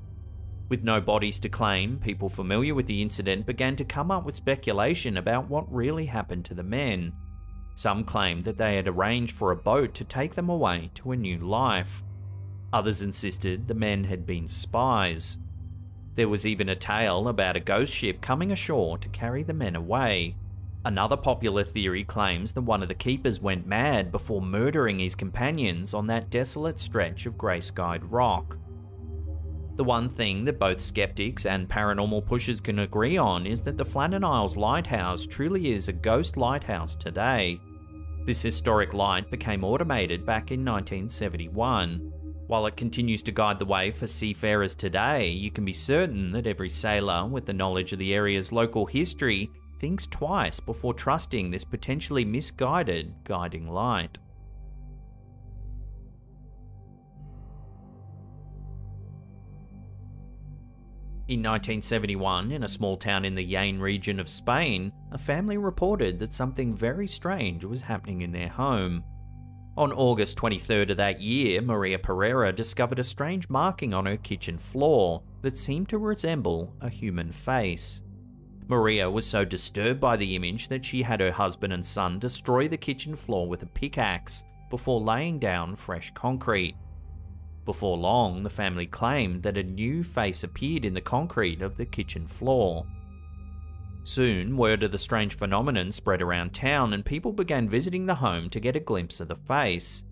With no bodies to claim, people familiar with the incident began to come up with speculation about what really happened to the men. Some claimed that they had arranged for a boat to take them away to a new life. Others insisted the men had been spies. There was even a tale about a ghost ship coming ashore to carry the men away. Another popular theory claims that one of the keepers went mad before murdering his companions on that desolate stretch of grey-skied rock. The one thing that both skeptics and paranormal pushers can agree on is that the Flannan Isles Lighthouse truly is a ghost lighthouse today. This historic light became automated back in nineteen seventy-one. While it continues to guide the way for seafarers today, you can be certain that every sailor with the knowledge of the area's local history thinks twice before trusting this potentially misguided guiding light. In nineteen seventy-one, in a small town in the Jaén region of Spain, a family reported that something very strange was happening in their home. On August twenty-third of that year, Maria Pereira discovered a strange marking on her kitchen floor that seemed to resemble a human face. Maria was so disturbed by the image that she had her husband and son destroy the kitchen floor with a pickaxe before laying down fresh concrete. Before long, the family claimed that a new face appeared in the concrete of the kitchen floor. Soon, word of the strange phenomenon spread around town and people began visiting the home to get a glimpse of the face.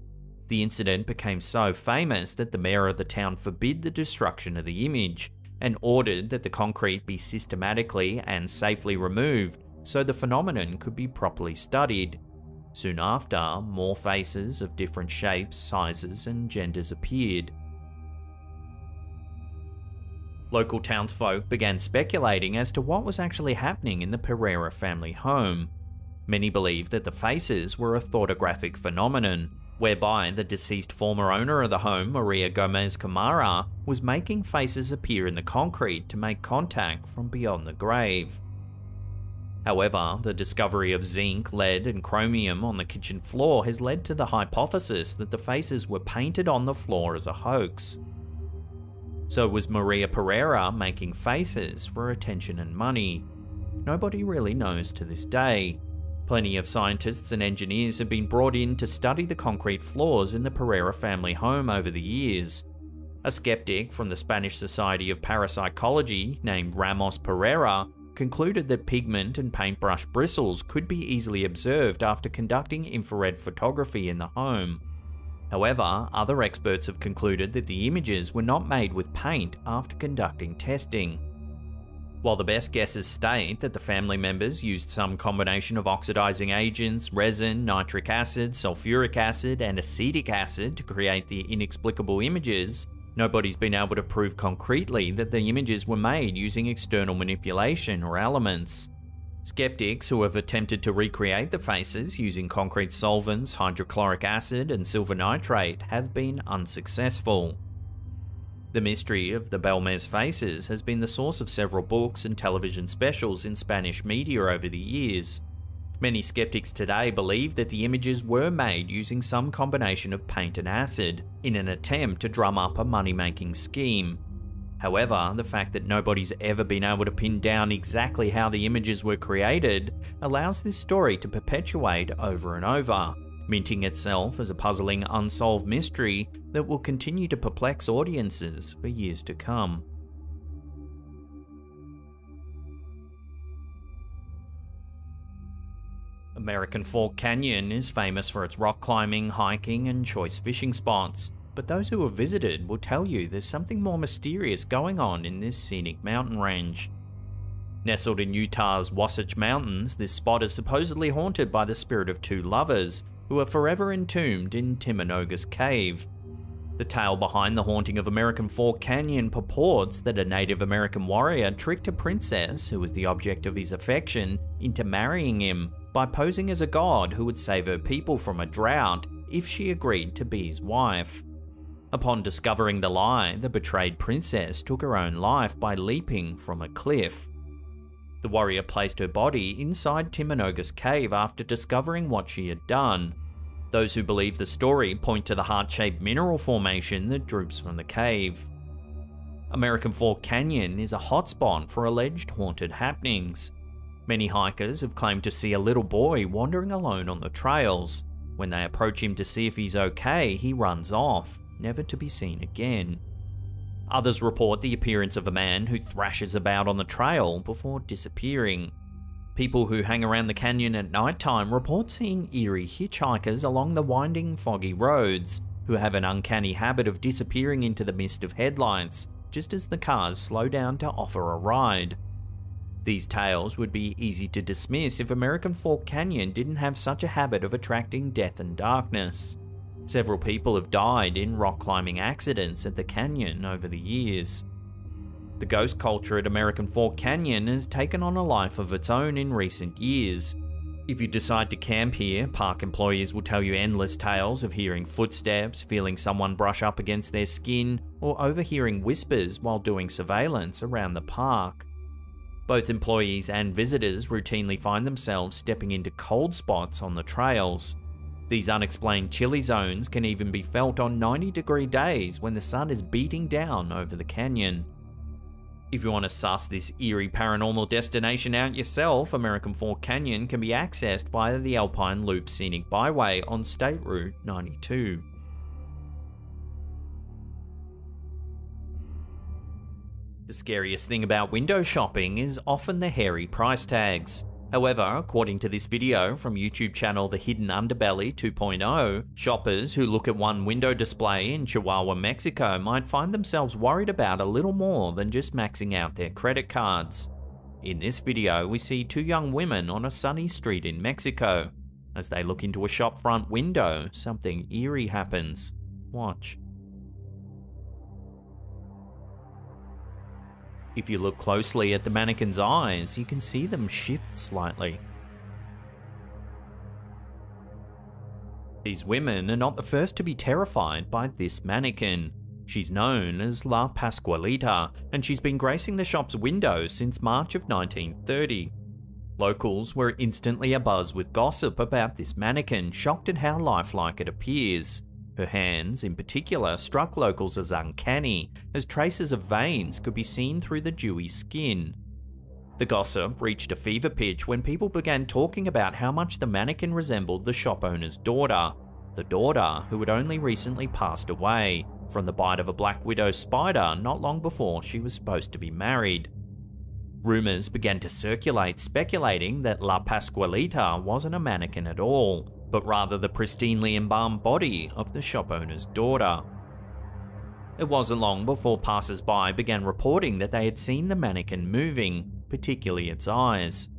The incident became so famous that the mayor of the town forbid the destruction of the image and ordered that the concrete be systematically and safely removed so the phenomenon could be properly studied. Soon after, more faces of different shapes, sizes, and genders appeared. Local townsfolk began speculating as to what was actually happening in the Pereira family home. Many believed that the faces were a thoughtographic phenomenon, whereby the deceased former owner of the home, Maria Gomez Camara, was making faces appear in the concrete to make contact from beyond the grave. However, the discovery of zinc, lead and chromium on the kitchen floor has led to the hypothesis that the faces were painted on the floor as a hoax. So was Maria Pereira making faces for attention and money. Nobody really knows to this day. Plenty of scientists and engineers have been brought in to study the concrete floors in the Pereira family home over the years. A skeptic from the Spanish Society of Parapsychology named Ramos Pereira concluded that pigment and paintbrush bristles could be easily observed after conducting infrared photography in the home. However, other experts have concluded that the images were not made with paint after conducting testing. While the best guesses state that the family members used some combination of oxidizing agents, resin, nitric acid, sulfuric acid, and acetic acid to create the inexplicable images, nobody's been able to prove concretely that the images were made using external manipulation or elements. Skeptics who have attempted to recreate the faces using concrete solvents, hydrochloric acid, and silver nitrate have been unsuccessful. The mystery of the Belmez faces has been the source of several books and television specials in Spanish media over the years. Many skeptics today believe that the images were made using some combination of paint and acid in an attempt to drum up a money-making scheme. However, the fact that nobody's ever been able to pin down exactly how the images were created allows this story to perpetuate over and over, minting itself as a puzzling unsolved mystery that will continue to perplex audiences for years to come. American Fork Canyon is famous for its rock climbing, hiking, and choice fishing spots, but those who have visited will tell you there's something more mysterious going on in this scenic mountain range. Nestled in Utah's Wasatch Mountains, this spot is supposedly haunted by the spirit of two lovers who are forever entombed in Timanoga's Cave. The tale behind the haunting of American Fork Canyon purports that a Native American warrior tricked a princess, who was the object of his affection, into marrying him by posing as a god who would save her people from a drought if she agreed to be his wife. Upon discovering the lie, the betrayed princess took her own life by leaping from a cliff. The warrior placed her body inside Timanoga's Cave after discovering what she had done. Those who believe the story point to the heart-shaped mineral formation that droops from the cave. American Fork Canyon is a hotspot for alleged haunted happenings. Many hikers have claimed to see a little boy wandering alone on the trails. When they approach him to see if he's okay, he runs off, never to be seen again. Others report the appearance of a man who thrashes about on the trail before disappearing. People who hang around the canyon at nighttime report seeing eerie hitchhikers along the winding, foggy roads, who have an uncanny habit of disappearing into the mist of headlights just as the cars slow down to offer a ride. These tales would be easy to dismiss if American Fork Canyon didn't have such a habit of attracting death and darkness. Several people have died in rock climbing accidents at the canyon over the years. The ghost culture at American Fork Canyon has taken on a life of its own in recent years. If you decide to camp here, park employees will tell you endless tales of hearing footsteps, feeling someone brush up against their skin, or overhearing whispers while doing surveillance around the park. Both employees and visitors routinely find themselves stepping into cold spots on the trails. These unexplained chilly zones can even be felt on ninety degree days when the sun is beating down over the canyon. If you want to suss this eerie paranormal destination out yourself, American Fork Canyon can be accessed via the Alpine Loop Scenic Byway on State Route ninety-two. The scariest thing about window shopping is often the hairy price tags. However, according to this video from YouTube channel The Hidden Underbelly two point oh, shoppers who look at one window display in Chihuahua, Mexico might find themselves worried about a little more than just maxing out their credit cards. In this video, we see two young women on a sunny street in Mexico. As they look into a shop front window, something eerie happens. Watch. If you look closely at the mannequin's eyes, you can see them shift slightly. These women are not the first to be terrified by this mannequin. She's known as La Pascualita, and she's been gracing the shop's windows since March of nineteen thirty. Locals were instantly abuzz with gossip about this mannequin, shocked at how lifelike it appears. Her hands, in particular, struck locals as uncanny, as traces of veins could be seen through the dewy skin. The gossip reached a fever pitch when people began talking about how much the mannequin resembled the shop owner's daughter, the daughter who had only recently passed away from the bite of a black widow spider not long before she was supposed to be married. Rumours began to circulate, speculating that La Pascualita wasn't a mannequin at all, but rather the pristinely embalmed body of the shop owner's daughter. It wasn't long before passers-by began reporting that they had seen the mannequin moving, particularly its eyes.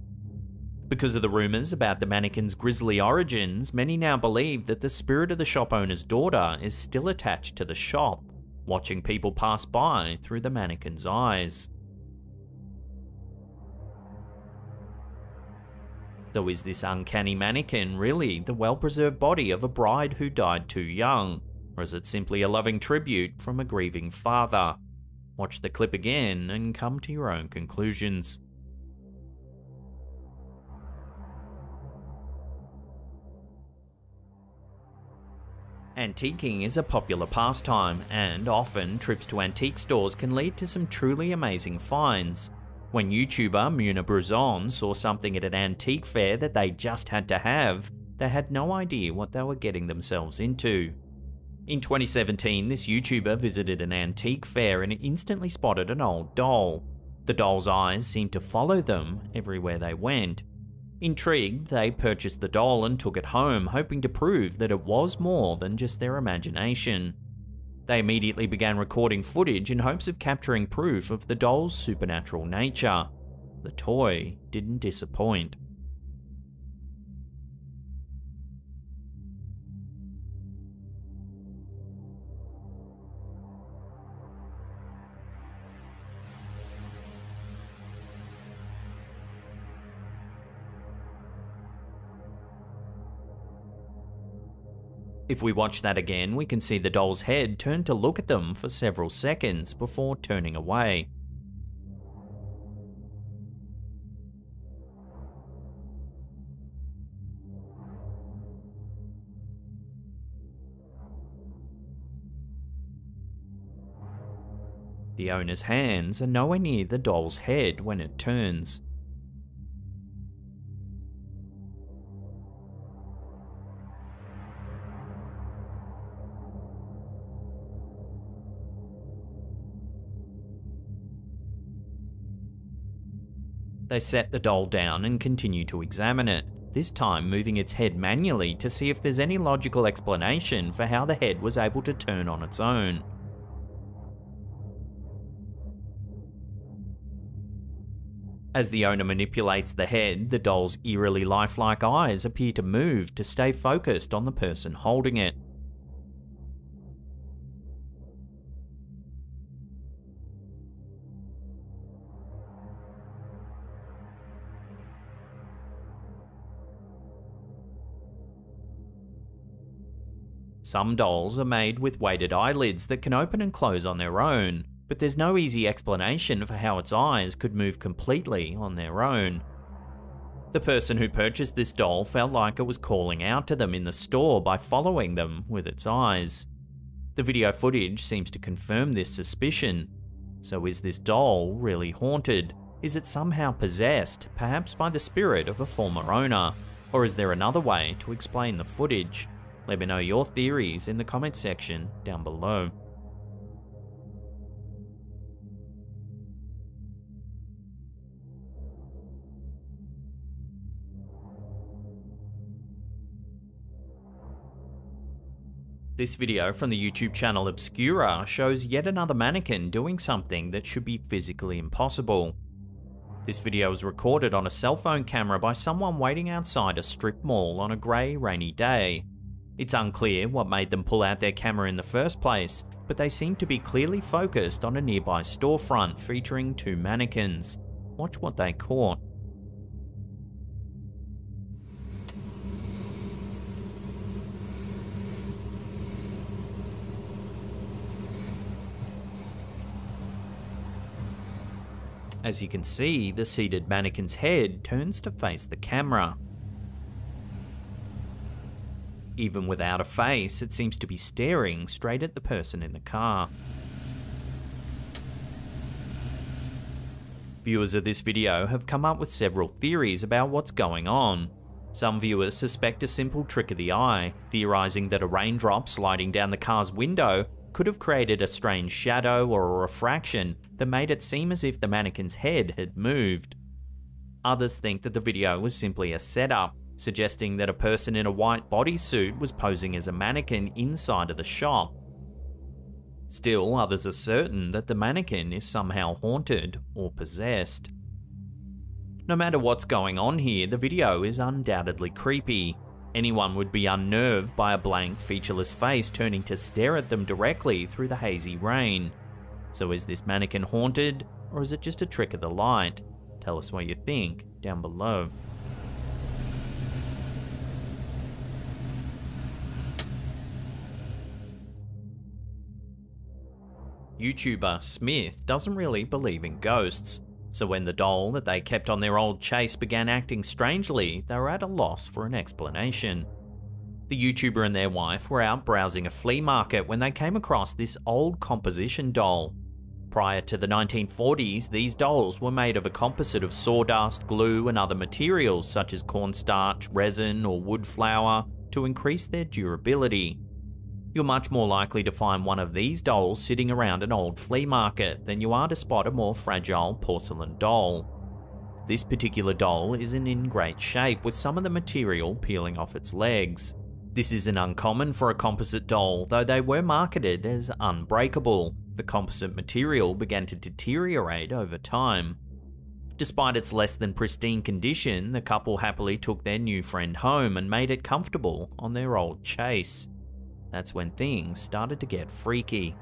Because of the rumours about the mannequin's grisly origins, many now believe that the spirit of the shop owner's daughter is still attached to the shop, watching people pass by through the mannequin's eyes. So is this uncanny mannequin really the well-preserved body of a bride who died too young, or is it simply a loving tribute from a grieving father? Watch the clip again and come to your own conclusions. Antiquing is a popular pastime, and often trips to antique stores can lead to some truly amazing finds. When YouTuber Muna Bruzon saw something at an antique fair that they just had to have, they had no idea what they were getting themselves into. In twenty seventeen, this YouTuber visited an antique fair and instantly spotted an old doll. The doll's eyes seemed to follow them everywhere they went. Intrigued, they purchased the doll and took it home, hoping to prove that it was more than just their imagination. They immediately began recording footage in hopes of capturing proof of the doll's supernatural nature. The toy didn't disappoint. If we watch that again, we can see the doll's head turn to look at them for several seconds before turning away. The owner's hands are nowhere near the doll's head when it turns. They set the doll down and continue to examine it, this time moving its head manually to see if there's any logical explanation for how the head was able to turn on its own. As the owner manipulates the head, the doll's eerily lifelike eyes appear to move to stay focused on the person holding it. Some dolls are made with weighted eyelids that can open and close on their own, but there's no easy explanation for how its eyes could move completely on their own. The person who purchased this doll felt like it was calling out to them in the store by following them with its eyes. The video footage seems to confirm this suspicion. So is this doll really haunted? Is it somehow possessed, perhaps by the spirit of a former owner? Or is there another way to explain the footage? Let me know your theories in the comment section down below. This video from the YouTube channel Obscura shows yet another mannequin doing something that should be physically impossible. This video was recorded on a cell phone camera by someone waiting outside a strip mall on a grey, rainy day. It's unclear what made them pull out their camera in the first place, but they seem to be clearly focused on a nearby storefront featuring two mannequins. Watch what they caught. As you can see, the seated mannequin's head turns to face the camera. Even without a face, it seems to be staring straight at the person in the car. Viewers of this video have come up with several theories about what's going on. Some viewers suspect a simple trick of the eye, theorizing that a raindrop sliding down the car's window could have created a strange shadow or a refraction that made it seem as if the mannequin's head had moved. Others think that the video was simply a setup, suggesting that a person in a white bodysuit was posing as a mannequin inside of the shop. Still, others are certain that the mannequin is somehow haunted or possessed. No matter what's going on here, the video is undoubtedly creepy. Anyone would be unnerved by a blank, featureless face turning to stare at them directly through the hazy rain. So is this mannequin haunted, or is it just a trick of the light? Tell us what you think down below. YouTuber Smith doesn't really believe in ghosts, so when the doll that they kept on their old chase began acting strangely, they were at a loss for an explanation. The YouTuber and their wife were out browsing a flea market when they came across this old composition doll. Prior to the nineteen forties, these dolls were made of a composite of sawdust, glue, and other materials such as cornstarch, resin, or wood flour to increase their durability. You're much more likely to find one of these dolls sitting around an old flea market than you are to spot a more fragile porcelain doll. This particular doll isn't in great shape, with some of the material peeling off its legs. This isn't uncommon for a composite doll, though they were marketed as unbreakable. The composite material began to deteriorate over time. Despite its less than pristine condition, the couple happily took their new friend home and made it comfortable on their old chase. That's when things started to get freaky.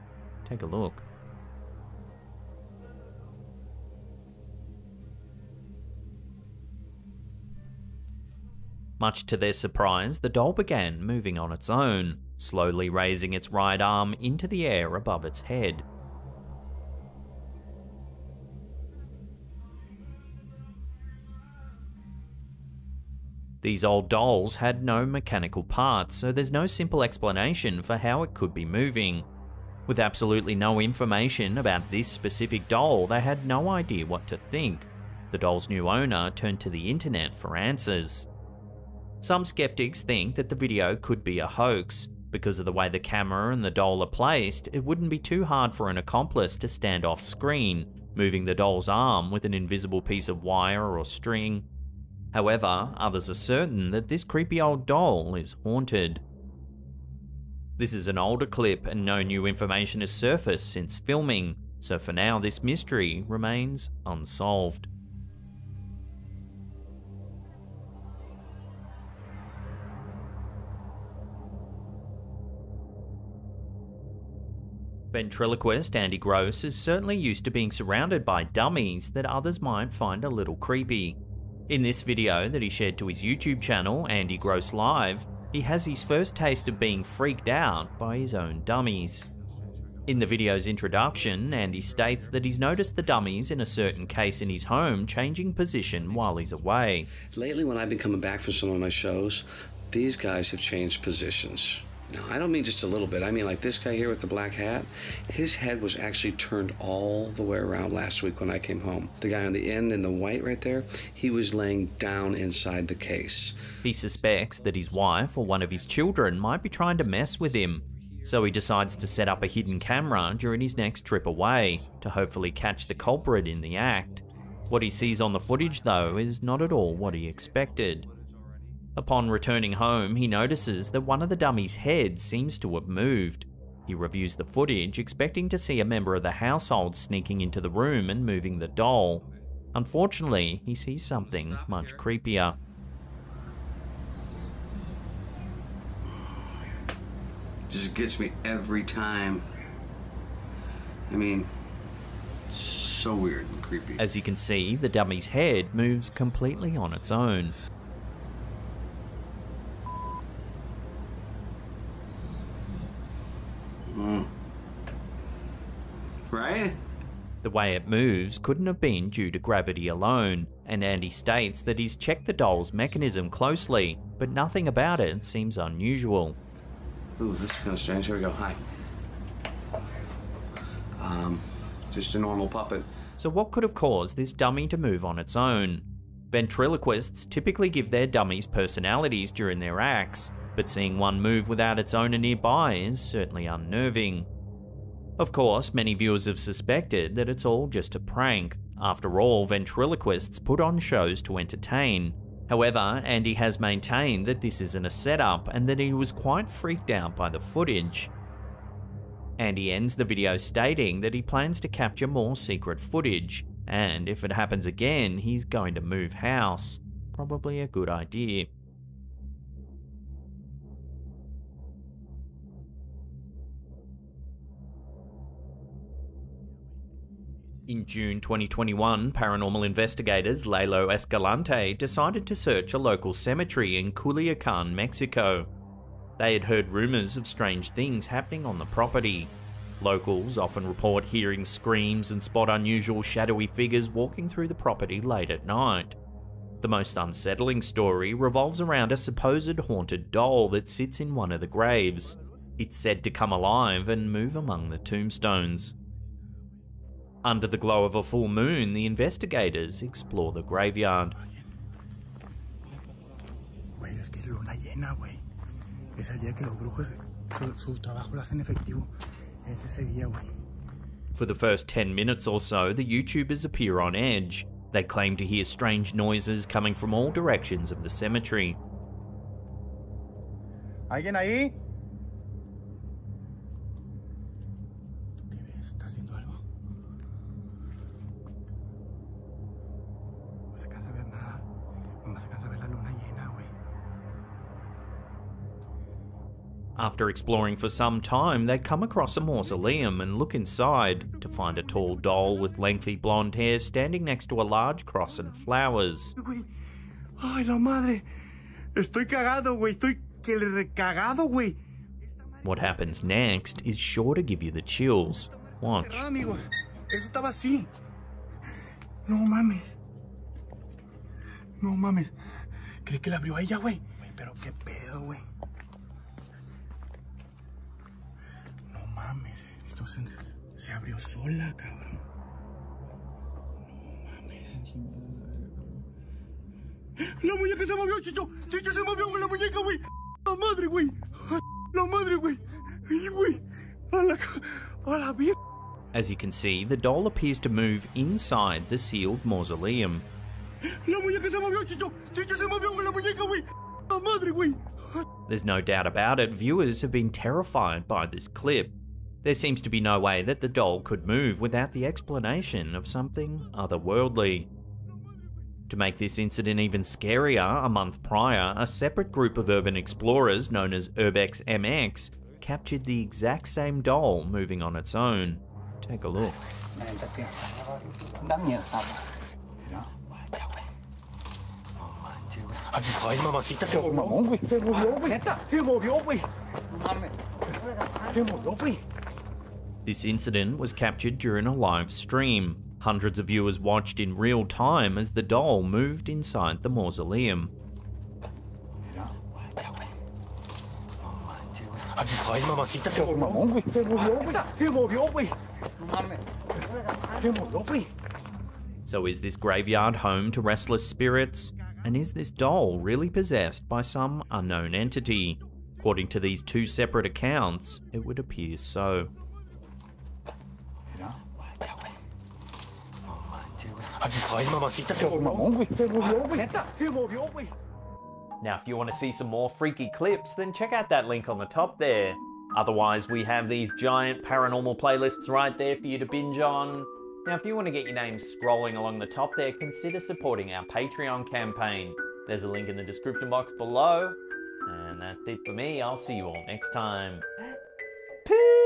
Take a look. Much to their surprise, the doll began moving on its own, slowly raising its right arm into the air above its head. These old dolls had no mechanical parts, so there's no simple explanation for how it could be moving. With absolutely no information about this specific doll, they had no idea what to think. The doll's new owner turned to the internet for answers. Some skeptics think that the video could be a hoax. Because of the way the camera and the doll are placed, it wouldn't be too hard for an accomplice to stand off screen, moving the doll's arm with an invisible piece of wire or string. However, others are certain that this creepy old doll is haunted. This is an older clip and no new information has surfaced since filming, so for now this mystery remains unsolved. Ventriloquist Andy Gross is certainly used to being surrounded by dummies that others might find a little creepy. In this video that he shared to his YouTube channel, Andy Gross Live, he has his first taste of being freaked out by his own dummies. In the video's introduction, Andy states that he's noticed the dummies in a certain case in his home changing position while he's away. Lately, when I've been coming back from some of my shows, these guys have changed positions. No, I don't mean just a little bit. I mean like this guy here with the black hat. His head was actually turned all the way around last week when I came home. The guy on the end in the white right there, he was laying down inside the case. He suspects that his wife or one of his children might be trying to mess with him. So he decides to set up a hidden camera during his next trip away to hopefully catch the culprit in the act. What he sees on the footage, though, is not at all what he expected. Upon returning home, he notices that one of the dummy's heads seems to have moved. He reviews the footage, expecting to see a member of the household sneaking into the room and moving the doll. Unfortunately, he sees something much creepier. Just gets me every time. I mean, so weird and creepy. As you can see, the dummy's head moves completely on its own. Right? The way it moves couldn't have been due to gravity alone, and Andy states that he's checked the doll's mechanism closely, but nothing about it seems unusual. Ooh, this is kind of strange. Here we go. Hi. Um, just a normal puppet. So what could have caused this dummy to move on its own? Ventriloquists typically give their dummies personalities during their acts, but seeing one move without its owner nearby is certainly unnerving. Of course, many viewers have suspected that it's all just a prank. After all, ventriloquists put on shows to entertain. However, Andy has maintained that this isn't a setup and that he was quite freaked out by the footage. Andy ends the video stating that he plans to capture more secret footage, and if it happens again, he's going to move house. Probably a good idea. In June twenty twenty-one, paranormal investigators Lalo Escalante decided to search a local cemetery in Culiacan, Mexico. They had heard rumors of strange things happening on the property. Locals often report hearing screams and spot unusual shadowy figures walking through the property late at night. The most unsettling story revolves around a supposed haunted doll that sits in one of the graves. It's said to come alive and move among the tombstones. Under the glow of a full moon, the investigators explore the graveyard. For the first ten minutes or so, the YouTubers appear on edge. They claim to hear strange noises coming from all directions of the cemetery. ¿Alguien ahí? After exploring for some time, they come across a mausoleum and look inside to find a tall doll with lengthy blonde hair standing next to a large cross and flowers. What happens next is sure to give you the chills. Watch. As you can see, the doll appears to move inside the sealed mausoleum. There's no doubt about it, viewers have been terrified by this clip. There seems to be no way that the doll could move without the explanation of something otherworldly. To make this incident even scarier, a month prior, a separate group of urban explorers known as Urbex M X captured the exact same doll moving on its own. Take a look. This incident was captured during a live stream. Hundreds of viewers watched in real time as the doll moved inside the mausoleum. So is this graveyard home to restless spirits? And is this doll really possessed by some unknown entity? According to these two separate accounts, it would appear so. Now, if you want to see some more freaky clips, then check out that link on the top there. Otherwise, we have these giant paranormal playlists right there for you to binge on. Now, if you want to get your name scrolling along the top there, consider supporting our Patreon campaign. There's a link in the description box below. And that's it for me. I'll see you all next time. Peace!